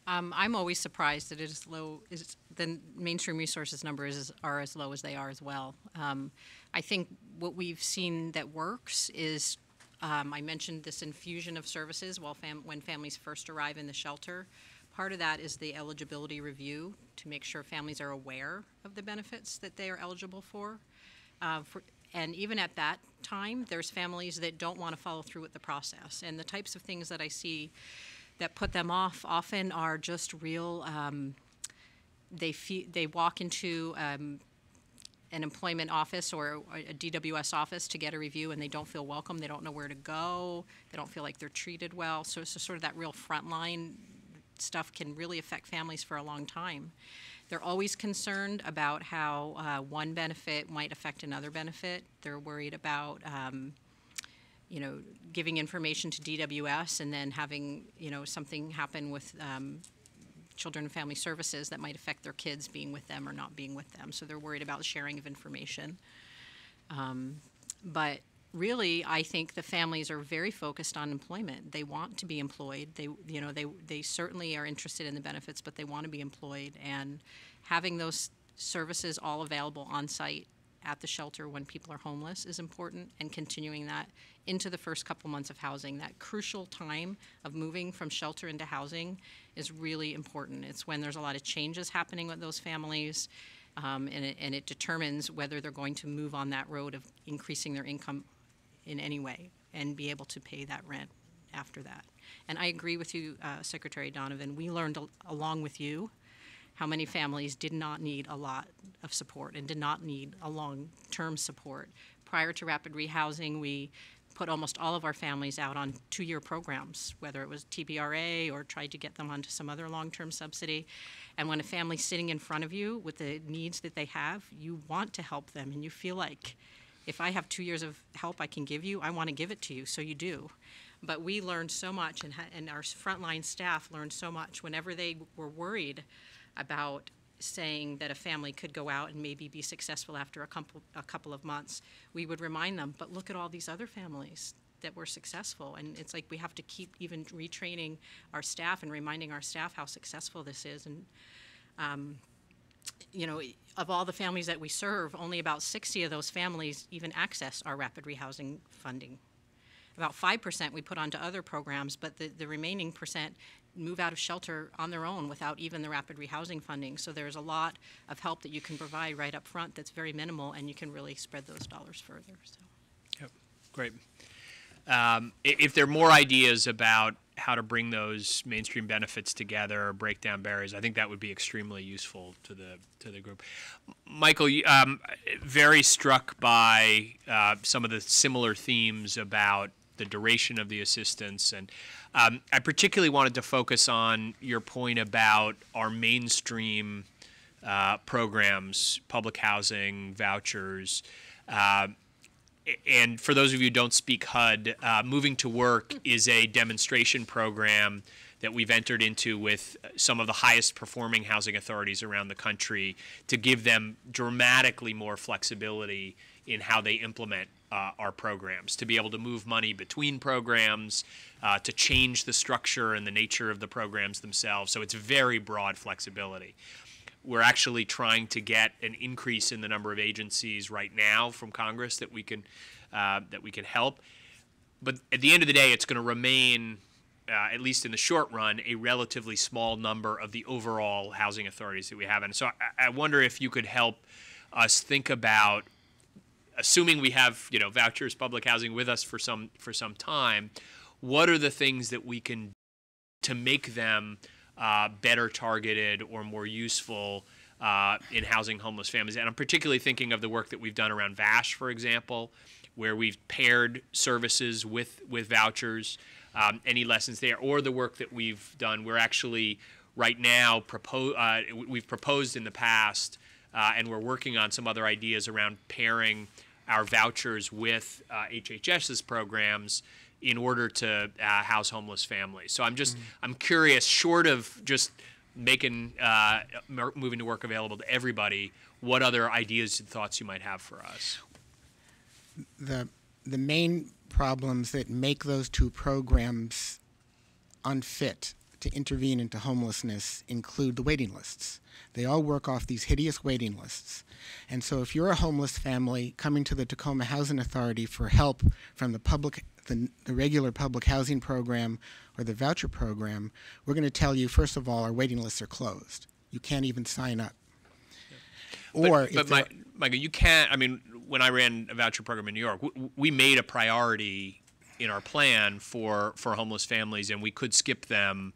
Um, I'm always surprised that it is low. Is the mainstream resources numbers are as low as they are as well. Um, I think what we've seen that works is, um, I mentioned this infusion of services while fam when families first arrive in the shelter. Part of that is the eligibility review to make sure families are aware of the benefits that they are eligible for. Uh, for And even at that time, there's families that don't want to follow through with the process. And the types of things that I see that put them off often are just real, um, they, fe they walk into um, an employment office or a D W S office to get a review and they don't feel welcome, they don't know where to go, they don't feel like they're treated well. So it's just sort of that real frontline stuff can really affect families for a long time. They're always concerned about how uh, one benefit might affect another benefit. They're worried about, um, you know, giving information to D W S and then having, you know, something happen with um, Children and Family Services that might affect their kids being with them or not being with them. So they're worried about sharing of information. Um, but really, I think the families are very focused on employment. They want to be employed. They, you know, they they certainly are interested in the benefits, but they want to be employed. And having those services all available on site at the shelter when people are homeless is important, and continuing that into the first couple months of housing. That crucial time of moving from shelter into housing is really important. It's when there's a lot of changes happening with those families. Um, and, it, and it determines whether they're going to move on that road of increasing their income in any way and be able to pay that rent after that. And I agree with you, uh, Secretary Donovan, we learned al along with you how many families did not need a lot of support and did not need a long-term support. Prior to rapid rehousing, we put almost all of our families out on two-year programs, whether it was T B R A or tried to get them onto some other long-term subsidy. And when a family's sitting in front of you with the needs that they have, you want to help them and you feel like, if I have two years of help I can give you, I want to give it to you, so you do. But we learned so much, and, and our frontline staff learned so much whenever they were worried about saying that a family could go out and maybe be successful after a couple, a couple of months. We would remind them, but look at all these other families that were successful. And it's like we have to keep even retraining our staff and reminding our staff how successful this is. And um, you know, of all the families that we serve, only about sixty of those families even access our rapid rehousing funding. About five percent we put onto other programs, but the, the remaining percent move out of shelter on their own without even the rapid rehousing funding. So there's a lot of help that you can provide right up front that's very minimal, and you can really spread those dollars further. So. Yep, great. Um, if there are more ideas about how to bring those mainstream benefits together or break down barriers, I think that would be extremely useful to the to the group. Michael, um, very struck by uh, some of the similar themes about the duration of the assistance, and um, I particularly wanted to focus on your point about our mainstream uh, programs, public housing, vouchers. Uh, And for those of you who don't speak H U D, uh, Moving to Work is a demonstration program that we've entered into with some of the highest performing housing authorities around the country to give them dramatically more flexibility in how they implement uh, our programs, to be able to move money between programs, uh, to change the structure and the nature of the programs themselves. So it's very broad flexibility. We're actually trying to get an increase in the number of agencies right now from Congress that we can uh, that we can help. But at the end of the day, it's going to remain, uh, at least in the short run, a relatively small number of the overall housing authorities that we have. And so I, I wonder if you could help us think about, assuming we have, you know, vouchers, public housing with us for some for some time, what are the things that we can do to make them Uh, better targeted or more useful uh, in housing homeless families? And I'm particularly thinking of the work that we've done around VASH, for example, where we've paired services with, with vouchers, um, any lessons there, or the work that we've done. We're actually right now, propo uh, we've proposed in the past, uh, and we're working on some other ideas around pairing our vouchers with uh, H H S's programs in order to uh, house homeless families. So I'm just, mm-hmm. I'm curious, short of just making uh, moving to work available to everybody, what other ideas and thoughts you might have for us? The the main problems that make those two programs unfit to intervene into homelessness include the waiting lists. They all work off these hideous waiting lists. And so if you're a homeless family coming to the Tacoma Housing Authority for help from the public, the, the regular public housing program or the voucher program, we're going to tell you, first of all, our waiting lists are closed. You can't even sign up. But, or but Mike, Michael, you can't, I mean, when I ran a voucher program in New York, we, we made a priority in our plan for, for homeless families, and we could skip them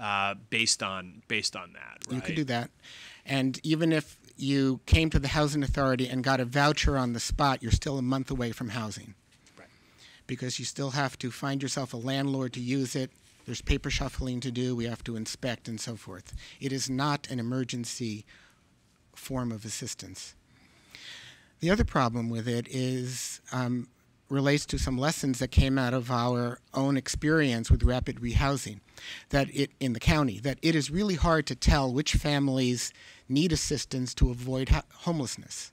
uh, based on based on that. Right? You could do that. And even if you came to the housing authority and got a voucher on the spot, you're still a month away from housing. Right. Because you still have to find yourself a landlord to use it. There's paper shuffling to do. We have to inspect and so forth. It is not an emergency form of assistance. The other problem with it is um, relates to some lessons that came out of our own experience with rapid rehousing, that it in the county, that it is really hard to tell which families need assistance to avoid ho homelessness.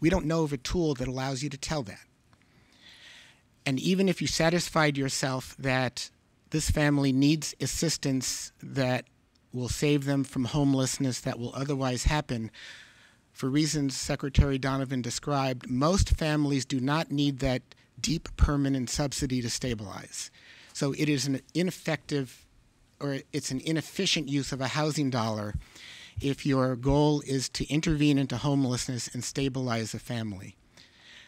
We don't know of a tool that allows you to tell that. And even if you satisfied yourself that this family needs assistance that will save them from homelessness that will otherwise happen, for reasons Secretary Donovan described, most families do not need that deep permanent subsidy to stabilize. So it is an ineffective, or it's an inefficient use of a housing dollar if your goal is to intervene into homelessness and stabilize a family.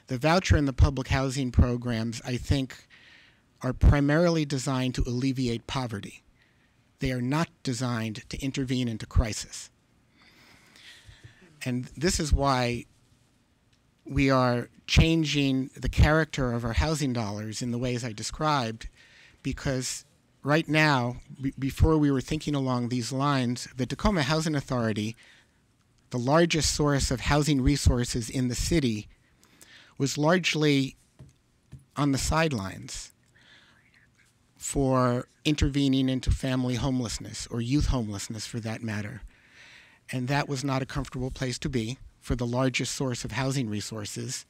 The voucher and the public housing programs, I think, are primarily designed to alleviate poverty. They are not designed to intervene into crisis. And this is why we are changing the character of our housing dollars in the ways I described, because right now, b before we were thinking along these lines, the Tacoma Housing Authority, the largest source of housing resources in the city, was largely on the sidelines for intervening into family homelessness, or youth homelessness for that matter. And that was not a comfortable place to be for the largest source of housing resources.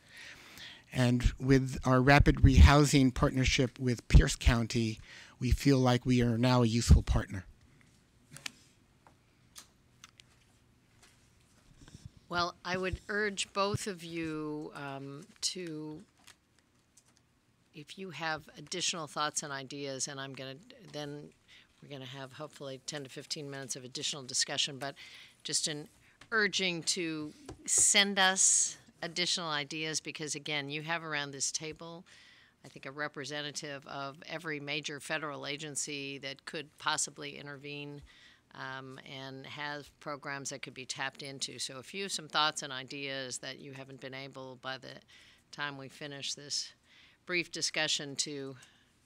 And with our rapid rehousing partnership with Pierce County, we feel like we are now a useful partner. Well, I would urge both of you um, to, if you have additional thoughts and ideas, and I'm going to, then we're going to have hopefully ten to fifteen minutes of additional discussion, but just an urging to send us additional ideas, because again, you have around this table, I think, a representative of every major federal agency that could possibly intervene um, and has programs that could be tapped into. So if you have some thoughts and ideas that you haven't been able by the time we finish this brief discussion to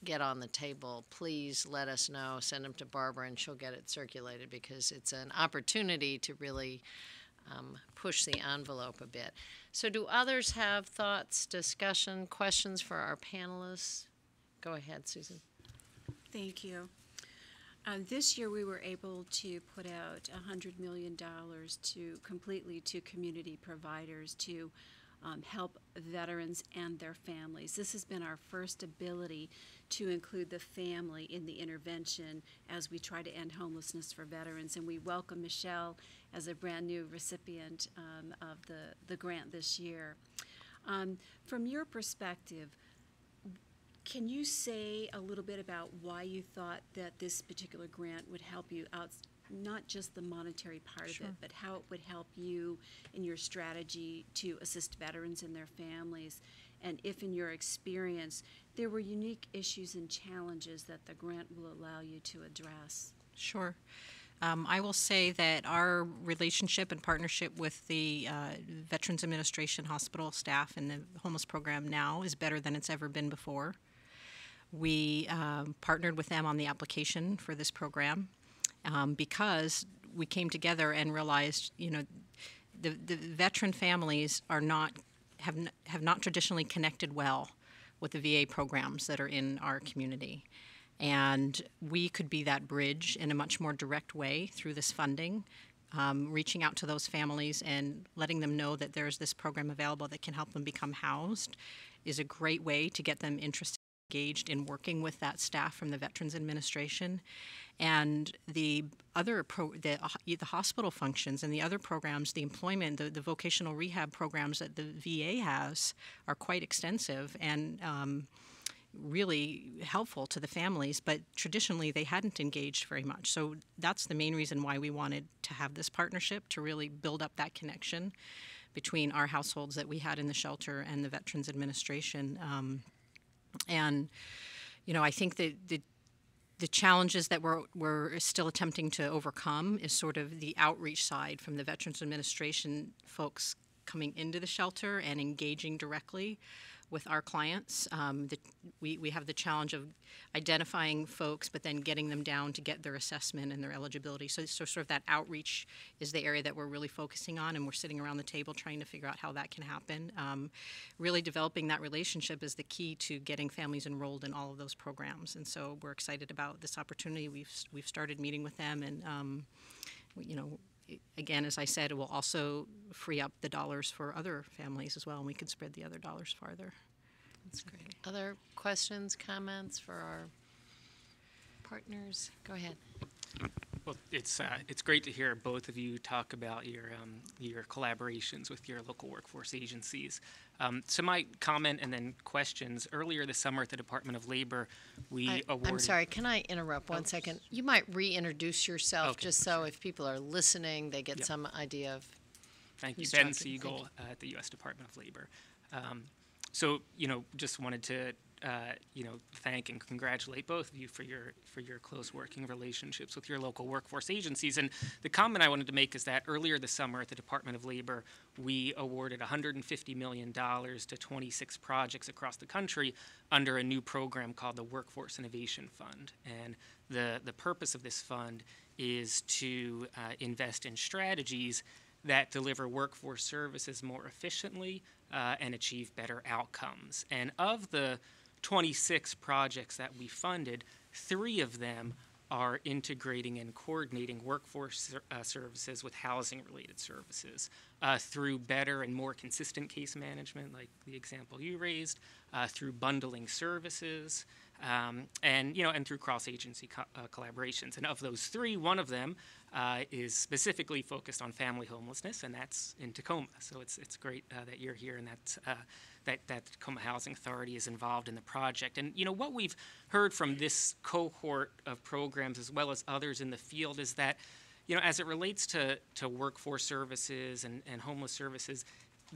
get on the table, please let us know. Send them to Barbara and she'll get it circulated, because it's an opportunity to really um, push the envelope a bit. So do others have thoughts, discussion, questions for our panelists? Go ahead, Susan. Thank you. Um, this year we were able to put out one hundred million dollars to completely to community providers to Um, help veterans and their families. This has been our first ability to include the family in the intervention as we try to end homelessness for veterans. And we welcome Michelle as a brand new recipient um, of the, the grant this year. Um, from your perspective, can you say a little bit about why you thought that this particular grant would help you out? Not just the monetary part sure. of it, but how it would help you in your strategy to assist veterans and their families, and if in your experience there were unique issues and challenges that the grant will allow you to address. Sure. Um, I will say that our relationship and partnership with the uh, Veterans Administration hospital staff and the homeless program now is better than it's ever been before. We um, partnered with them on the application for this program. Um, because we came together and realized, you know, the, the veteran families are not have n have not traditionally connected well with the V A programs that are in our community, And we could be that bridge in a much more direct way through this funding, um, reaching out to those families and letting them know that there's this program available that can help them become housed is a great way to get them interested, engaged in working with that staff from the Veterans Administration. And the other pro, the, the hospital functions and the other programs, the employment, the, the vocational rehab programs that the V A has are quite extensive and um, really helpful to the families, but traditionally they hadn't engaged very much. So that's the main reason why we wanted to have this partnership, to really build up that connection between our households that we had in the shelter and the Veterans Administration. Um, and, you know, I think that the The challenges that we're, we're still attempting to overcome is sort of the outreach side from the Veterans Administration folks coming into the shelter and engaging directly with our clients. Um, the, we, we have the challenge of identifying folks, but then getting them down to get their assessment and their eligibility. So, so sort of that outreach is the area that we're really focusing on, and we're sitting around the table trying to figure out how that can happen. Um, really developing that relationship is the key to getting families enrolled in all of those programs. And so we're excited about this opportunity. We've, we've started meeting with them, and um, you know, again, as I said, it will also free up the dollars for other families as well, and we can spread the other dollars farther. That's great. Okay. Other questions, comments for our partners? Go ahead. Well, it's uh, it's great to hear both of you talk about your um, your collaborations with your local workforce agencies. Um, so my comment and then questions. Earlier this summer at the Department of Labor, we I, awarded... I'm sorry, can I interrupt one oh, second? You might reintroduce yourself, okay, just so sure. If people are listening, they get yep. some idea of... Thank you. Ben Siegel uh, at the U S Department of Labor. Um, so, you know, just wanted to... Uh, you know, thank and congratulate both of you for your for your close working relationships with your local workforce agencies. And the comment I wanted to make is that earlier this summer at the Department of Labor, we awarded one hundred fifty million dollars to twenty-six projects across the country under a new program called the Workforce Innovation Fund. And the, the purpose of this fund is to uh, invest in strategies that deliver workforce services more efficiently uh, and achieve better outcomes. And of the twenty-six projects that we funded, three of them are integrating and coordinating workforce uh, services with housing-related services uh, through better and more consistent case management, like the example you raised, uh, through bundling services, um, and you know, and through cross-agency co uh, collaborations. And of those three, one of them uh, is specifically focused on family homelessness, and that's in Tacoma. So it's it's great uh, that you're here, and that's. Uh, That, that the Tacoma Housing Authority is involved in the project. And, you know, what we've heard from this cohort of programs as well as others in the field is that, you know, as it relates to, to workforce services and, and homeless services,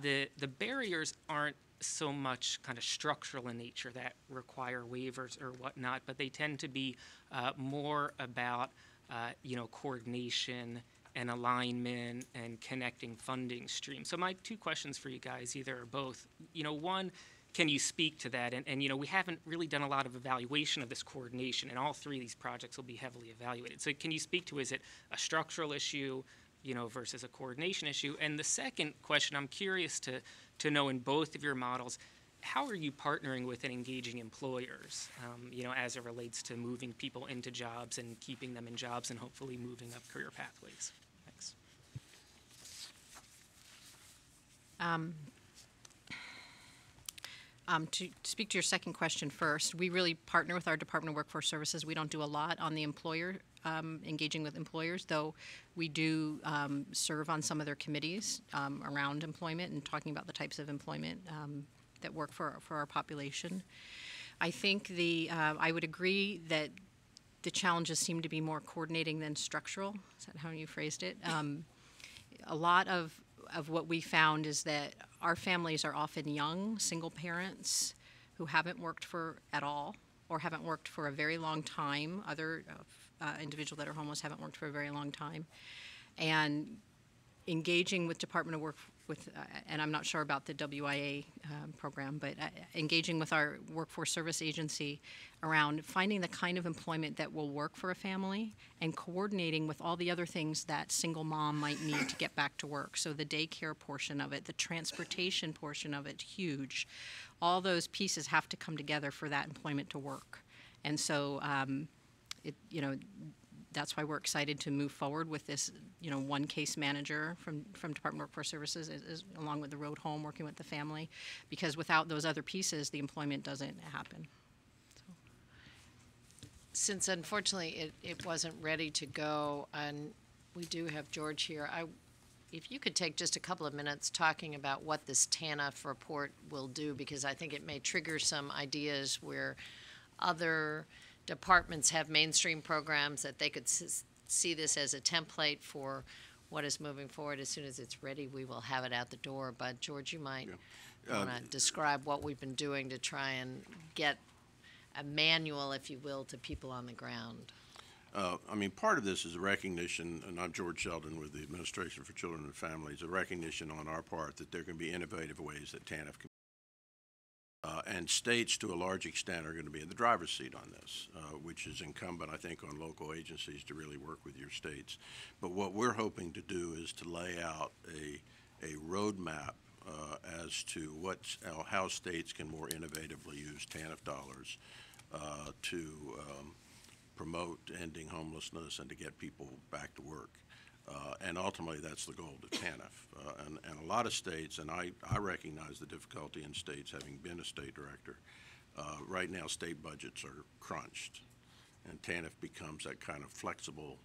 the, the barriers aren't so much kind of structural in nature that require waivers or whatnot, but they tend to be uh, more about, uh, you know, coordination and alignment and connecting funding streams. So my two questions for you guys, either or both, you know, one, can you speak to that? And, and you know, we haven't really done a lot of evaluation of this coordination, and all three of these projects will be heavily evaluated. So can you speak to, is it a structural issue, you know, versus a coordination issue? And the second question, I'm curious to, to know in both of your models, how are you partnering with and engaging employers, um, you know, as it relates to moving people into jobs and keeping them in jobs and hopefully moving up career pathways? Um, um, to speak to your second question first, we really partner with our Department of Workforce Services. We don't do a lot on the employer, um, engaging with employers, though we do um, serve on some of their committees um, around employment and talking about the types of employment um, that work for, for our population. I think the, uh, I would agree that the challenges seem to be more coordinating than structural. Is that how you phrased it? Um, a lot of of what we found is that our families are often young, single parents who haven't worked for at all or haven't worked for a very long time. Other uh, individuals that are homeless haven't worked for a very long time. And engaging with Department of Work, with, uh, and I'm not sure about the W I A um, program, but uh, engaging with our Workforce Service Agency around finding the kind of employment that will work for a family and coordinating with all the other things that single mom might need to get back to work. So the daycare portion of it, the transportation portion of it, huge. All those pieces have to come together for that employment to work. And so, um, it, you know, that's why we're excited to move forward with this, you know, one case manager from, from Department of Workforce Services, is, is, along with the road home, working with the family, because without those other pieces, the employment doesn't happen. So. Since, unfortunately, it, it wasn't ready to go, and we do have George here, I, if you could take just a couple of minutes talking about what this T A N F report will do, because I think it may trigger some ideas where other departments have mainstream programs that they could s see this as a template for what is moving forward. As soon as it's ready, we will have it out the door. But George, you might yeah. uh, want to describe what we've been doing to try and get a manual, if you will, to people on the ground. Uh, I mean, part of this is a recognition, and I'm George Sheldon with the Administration for Children and Families, a recognition on our part that there can be innovative ways that T A N F can. Uh, and states, to a large extent, are going to be in the driver's seat on this, uh, which is incumbent, I think, on local agencies to really work with your states. But what we're hoping to do is to lay out a, a roadmap uh, as to what's, how states can more innovatively use T A N F dollars uh, to um, promote ending homelessness and to get people back to work. Uh, and ultimately, that's the goal to T A N F. Uh, and, and a lot of states, and I, I recognize the difficulty in states, having been a state director, uh, right now state budgets are crunched. And T A N F becomes that kind of flexible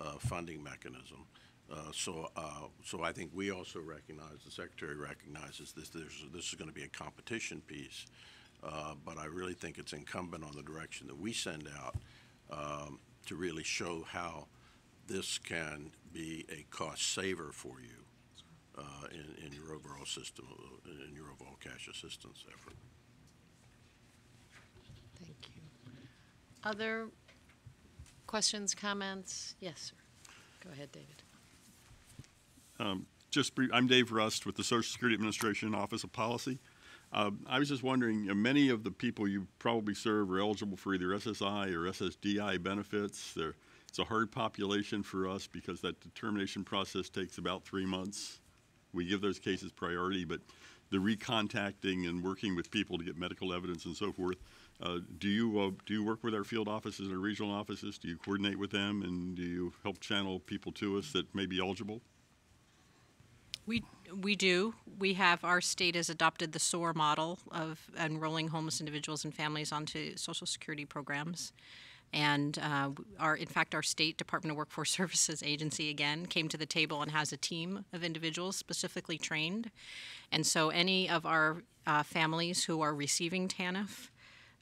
uh, funding mechanism. Uh, so, uh, so I think we also recognize, the Secretary recognizes this, there's, this is going to be a competition piece. Uh, but I really think it's incumbent on the direction that we send out um, to really show how this can be a cost saver for you uh, in, in your overall system, in your overall cash assistance effort. Thank you. Other questions, comments? Yes, sir. Go ahead, David. Um, just brief, I'm Dave Rust with the Social Security Administration Office of Policy. Uh, I was just wondering, uh, many of the people you probably serve are eligible for either S S I or S S D I benefits. They're It's a hard population for us because that determination process takes about three months. We give those cases priority, but the recontacting and working with people to get medical evidence and so forth. Uh, do you uh, do you work with our field offices and our regional offices? Do you coordinate with them, and do you help channel people to us that may be eligible? We we do. We have, our state has adopted the SOAR model of enrolling homeless individuals and families onto Social Security programs. And uh, our, in fact, our state Department of Workforce Services agency, again, came to the table and has a team of individuals specifically trained. And so any of our uh, families who are receiving T A N F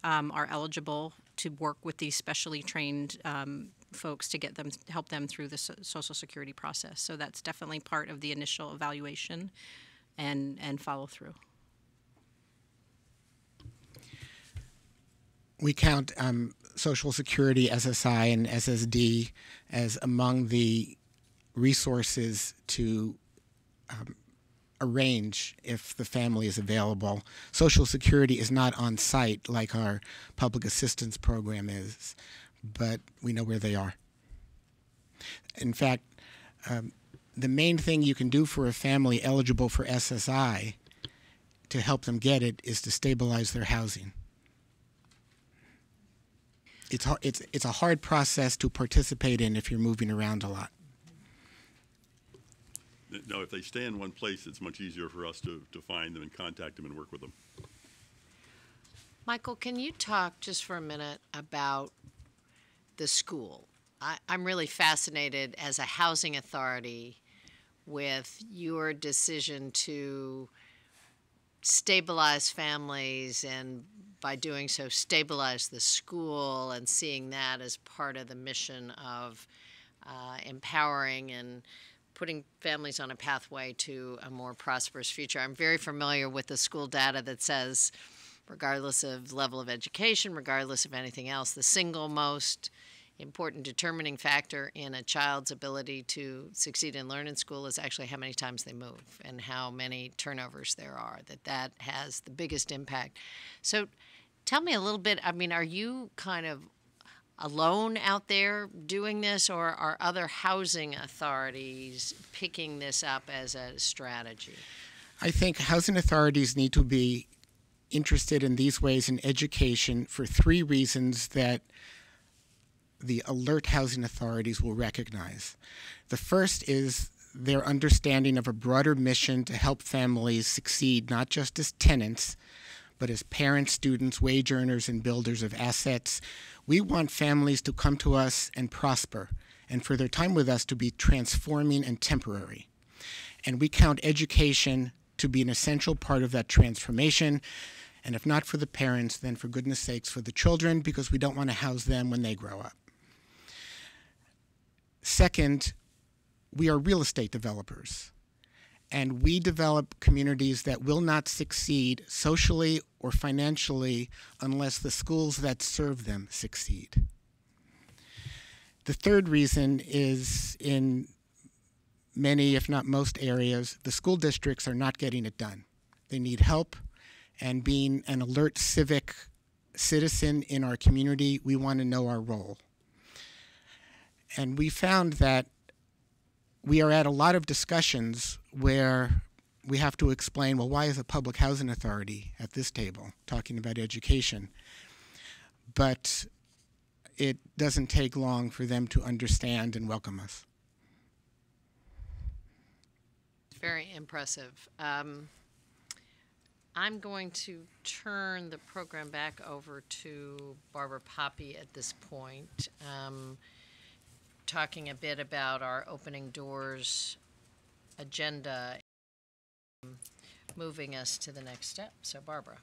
um, are eligible to work with these specially trained um, folks to get them, help them through the so Social Security process. So that's definitely part of the initial evaluation and, and follow through. We count um, Social Security, S S I, and S S D as among the resources to um, arrange if the family is available. Social Security is not on site like our public assistance program is, but we know where they are. In fact, um, the main thing you can do for a family eligible for S S I to help them get it is to stabilize their housing. It's, it's, it's a hard process to participate in if you're moving around a lot. No, if they stay in one place, it's much easier for us to, to find them and contact them and work with them. Michael, can you talk just for a minute about the school? I, I'm really fascinated as a housing authority with your decision to stabilize families, and by doing so, stabilize the school, and seeing that as part of the mission of uh, empowering and putting families on a pathway to a more prosperous future. I'm very familiar with the school data that says, regardless of level of education, regardless of anything else, the single most important determining factor in a child's ability to succeed and learn in school is actually how many times they move and how many turnovers there are, that that has the biggest impact. So tell me a little bit, I mean, are you kind of alone out there doing this, or are other housing authorities picking this up as a strategy? I think housing authorities need to be interested in these ways in education for three reasons that the alert housing authorities will recognize. The first is their understanding of a broader mission to help families succeed not just as tenants, but as parents, students, wage earners, and builders of assets. We want families to come to us and prosper, and for their time with us to be transforming and temporary. And we count education to be an essential part of that transformation, and if not for the parents, then for goodness sakes for the children, because we don't want to house them when they grow up. Second, we are real estate developers, and we develop communities that will not succeed socially or financially unless the schools that serve them succeed. The third reason is, in many, if not most areas, the school districts are not getting it done. They need help, and being an alert civic citizen in our community, we want to know our role. And we found that we are at a lot of discussions where we have to explain, well, why is a public housing authority at this table talking about education? But it doesn't take long for them to understand and welcome us. Very impressive. Um, I'm going to turn the program back over to Barbara Poppe at this point. Um, talking a bit about our Opening Doors agenda, um, moving us to the next step. So Barbara.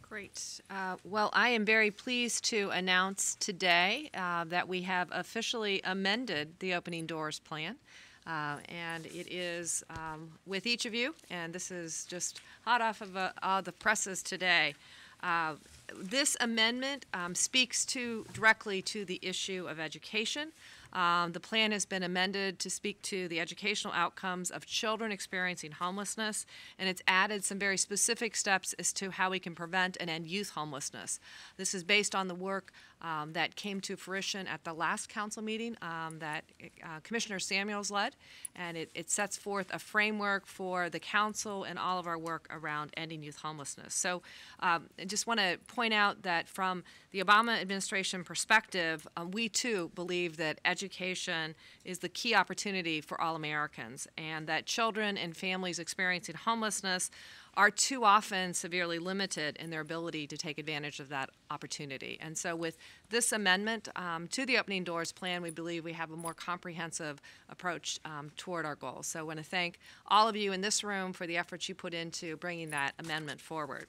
Great. Uh, well, I am very pleased to announce today uh, that we have officially amended the Opening Doors plan. Uh, and it is um, with each of you, and this is just hot off of uh, all the presses today. Uh, this amendment um, speaks to directly to the issue of education. Um, the plan has been amended to speak to the educational outcomes of children experiencing homelessness, and it's added some very specific steps as to how we can prevent and end youth homelessness. This is based on the work um, that came to fruition at the last council meeting um, that uh, Commissioner Samuels led, and it, it sets forth a framework for the council and all of our work around ending youth homelessness. So um, I just want to point out that from the Obama administration perspective, um, we too believe that education Education is the key opportunity for all Americans, and that children and families experiencing homelessness are too often severely limited in their ability to take advantage of that opportunity. And so with this amendment um, to the Opening Doors plan, we believe we have a more comprehensive approach um, toward our goals. So I want to thank all of you in this room for the efforts you put into bringing that amendment forward.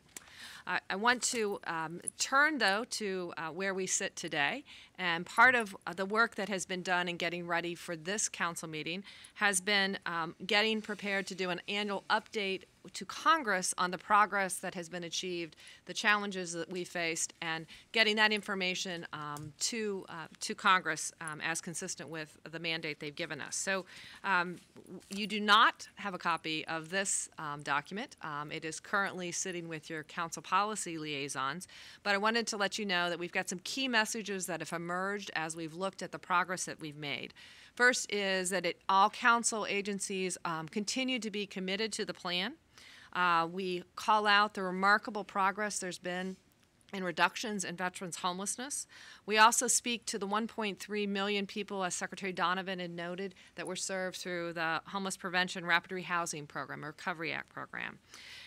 Uh, I want to um, turn, though, to uh, where we sit today. And part of the work that has been done in getting ready for this council meeting has been um, getting prepared to do an annual update to Congress on the progress that has been achieved, the challenges that we faced, and getting that information um, to uh, to Congress um, as consistent with the mandate they've given us. So um, you do not have a copy of this um, document. Um, it is currently sitting with your council policy liaisons, but I wanted to let you know that we've got some key messages that have emerged as we've looked at the progress that we've made. First is that it, all council agencies um, continue to be committed to the plan. Uh, we call out the remarkable progress there's been in reductions in veterans' homelessness. We also speak to the one point three million people, as Secretary Donovan had noted, that were served through the Homeless Prevention Rapid Rehousing Program, or Recovery Act program.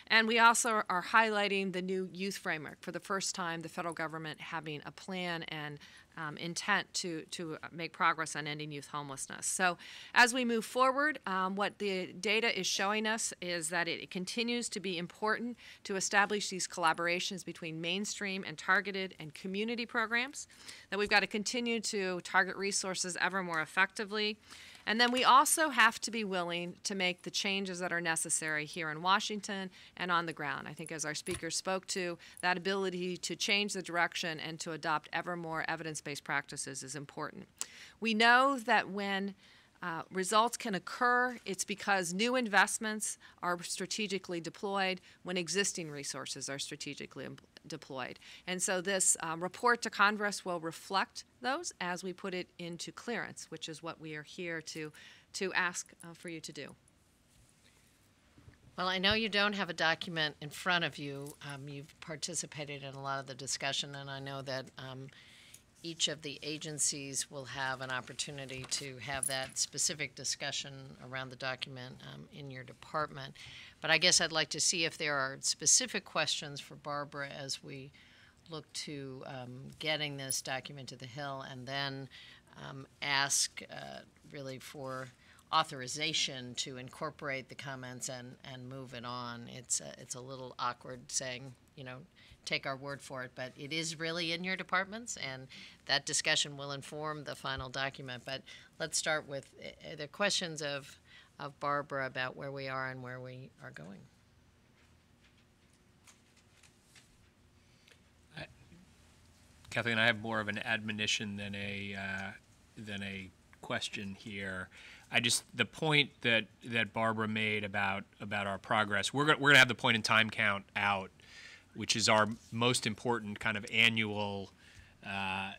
And we also are highlighting the new youth framework, for the first time the federal government having a plan and um, intent to, to make progress on ending youth homelessness. So as we move forward, um, what the data is showing us is that it continues to be important to establish these collaborations between mainstream and targeted and community programs, that we've got to continue to target resources ever more effectively. And then we also have to be willing to make the changes that are necessary here in Washington and on the ground. I think, as our speaker spoke to, that ability to change the direction and to adopt ever more evidence-based practices is important. We know that when Uh, results can occur, it's because new investments are strategically deployed when existing resources are strategically deployed. And so this um, report to Congress will reflect those as we put it into clearance, which is what we are here to, to ask uh, for you to do. Well, I know you don't have a document in front of you. Um, you've participated in a lot of the discussion, and I know that um, each of the agencies will have an opportunity to have that specific discussion around the document um, in your department. But I guess I'd like to see if there are specific questions for Barbara as we look to um, getting this document to the Hill, and then um, ask uh, really for authorization to incorporate the comments and and move it on. It's a, it's a little awkward saying, you know, take our word for it, but it is really in your departments, and that discussion will inform the final document. But let's start with uh, the questions of of Barbara about where we are and where we are going. I, Kathleen, I have more of an admonition than a uh, than a question here. I just, the point that that Barbara made about about our progress, we're gonna, we're gonna have the point in time count out, which is our most important kind of annual uh,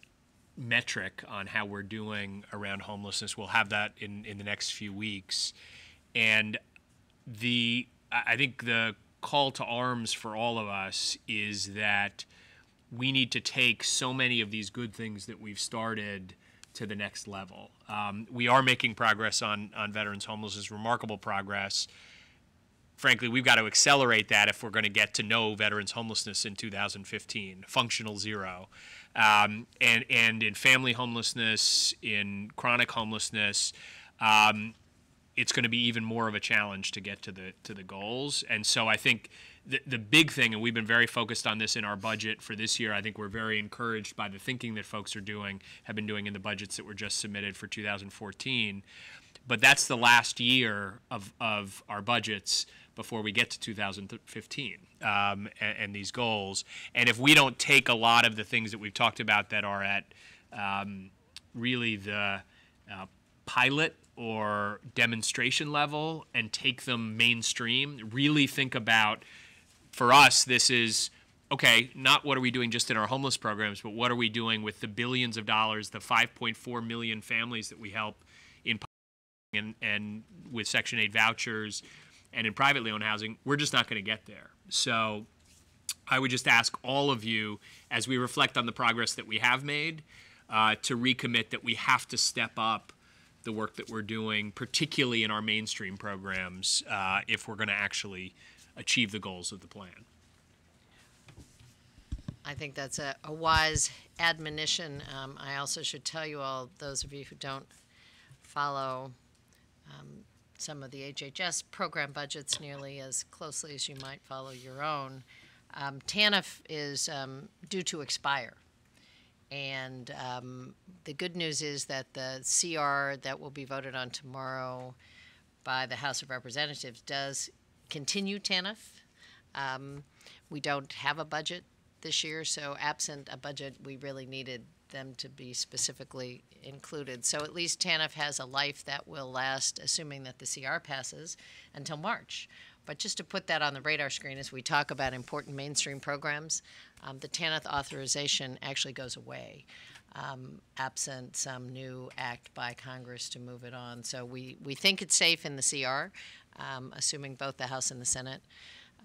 metric on how we're doing around homelessness. We'll have that in in the next few weeks, and the I think the call to arms for all of us is that we need to take so many of these good things that we've started to the next level. Um, we are making progress on on veterans homelessness, remarkable progress. Frankly, we've got to accelerate that if we're going to get to no veterans homelessness in two thousand fifteen, functional zero. Um, and and in family homelessness, in chronic homelessness, um, it's going to be even more of a challenge to get to the to the goals. And so I think the the big thing, and we've been very focused on this in our budget for this year, I think we're very encouraged by the thinking that folks are doing, have been doing in the budgets that were just submitted for two thousand fourteen. But that's the last year of, of our budgets before we get to two thousand fifteen um, and, and these goals. And if we don't take a lot of the things that we've talked about that are at um, really the uh, pilot or demonstration level and take them mainstream, really think about, for us, this is, okay, not what are we doing just in our homeless programs, but what are we doing with the billions of dollars, the five point four million families that we help in and, and with Section eight vouchers and in privately owned housing. We're just not going to get there. So I would just ask all of you, as we reflect on the progress that we have made, uh, to recommit that we have to step up the work that we're doing, particularly in our mainstream programs, uh, if we're going to actually achieve the goals of the plan. I think that's a, a wise admonition. Um, I also should tell you all, those of you who don't follow um, some of the H H S program budgets nearly as closely as you might follow your own, um, T A N F is um, due to expire. And um, the good news is that the C R that will be voted on tomorrow by the House of Representatives does continue T A N F. Um, we don't have a budget this year, so absent a budget, we really needed them to be specifically included. So at least T A N F has a life that will last, assuming that the C R passes, until March. But just to put that on the radar screen as we talk about important mainstream programs, um, the T A N F authorization actually goes away, um, absent some new act by Congress to move it on. So we, we think it's safe in the C R, um, assuming both the House and the Senate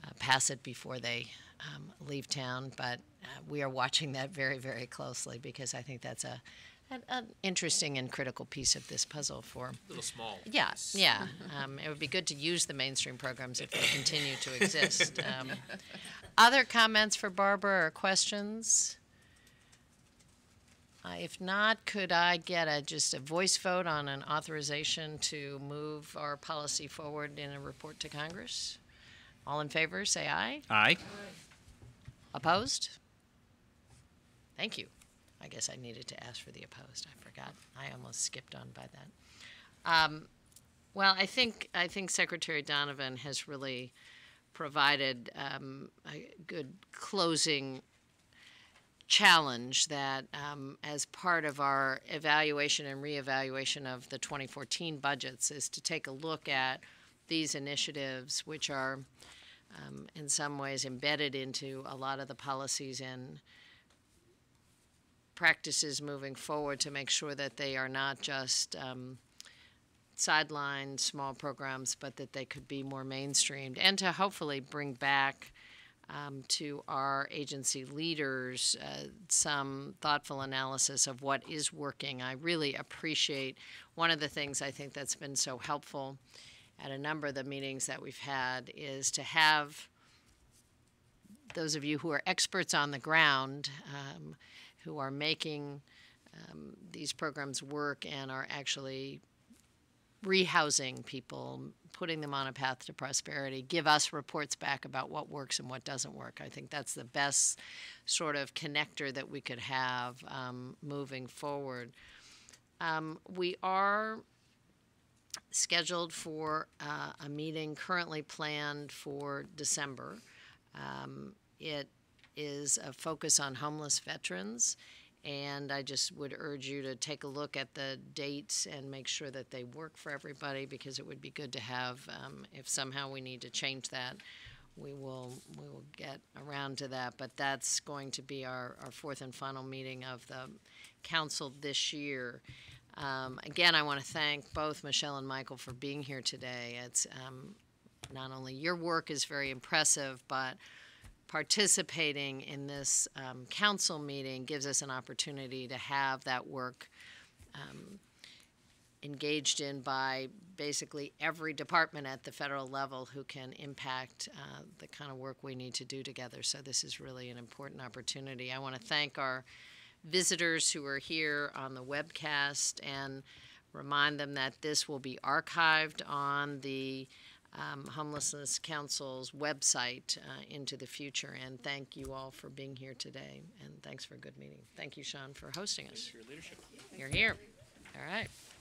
uh, pass it before they um, leave town. But uh, we are watching that very, very closely, because I think that's a An, an interesting and critical piece of this puzzle for a little small. Yeah, piece. yeah. Um, it would be good to use the mainstream programs if they continue to exist. Um, other comments for Barbara or questions? Uh, if not, could I get a just a voice vote on an authorization to move our policy forward in a report to Congress? All in favor, say aye. Aye. Aye. Opposed? Thank you. I guess I needed to ask for the opposed. I forgot. I almost skipped on by that. Um, well, I think I think Secretary Donovan has really provided um, a good closing challenge that um, as part of our evaluation and reevaluation of the twenty fourteen budgets is to take a look at these initiatives, which are um, in some ways embedded into a lot of the policies and practices moving forward, to make sure that they are not just um, sidelined small programs, but that they could be more mainstreamed, and to hopefully bring back um, to our agency leaders uh, some thoughtful analysis of what is working. I really appreciate one of the things I think that's been so helpful at a number of the meetings that we've had is to have those of you who are experts on the ground, um, who are making um, these programs work and are actually rehousing people, putting them on a path to prosperity, give us reports back about what works and what doesn't work. I think that's the best sort of connector that we could have um, moving forward. Um, we are scheduled for uh, a meeting currently planned for December. Um, it is a focus on homeless veterans, and I just would urge you to take a look at the dates and make sure that they work for everybody, because it would be good to have, um, if somehow we need to change that, we will we will get around to that. But that's going to be our, our fourth and final meeting of the council this year. Um, again, I want to thank both Michelle and Michael for being here today. It's um, not only your work is very impressive, but participating in this um, council meeting gives us an opportunity to have that work um, engaged in by basically every department at the federal level who can impact uh, the kind of work we need to do together. So this is really an important opportunity. I want to thank our visitors who are here on the webcast and remind them that this will be archived on the Um, Homelessness Council's website uh, into the future, and thank you all for being here today, and thanks for a good meeting. Thank you, Sean, for hosting us. Thanks for your leadership. You're here. All right.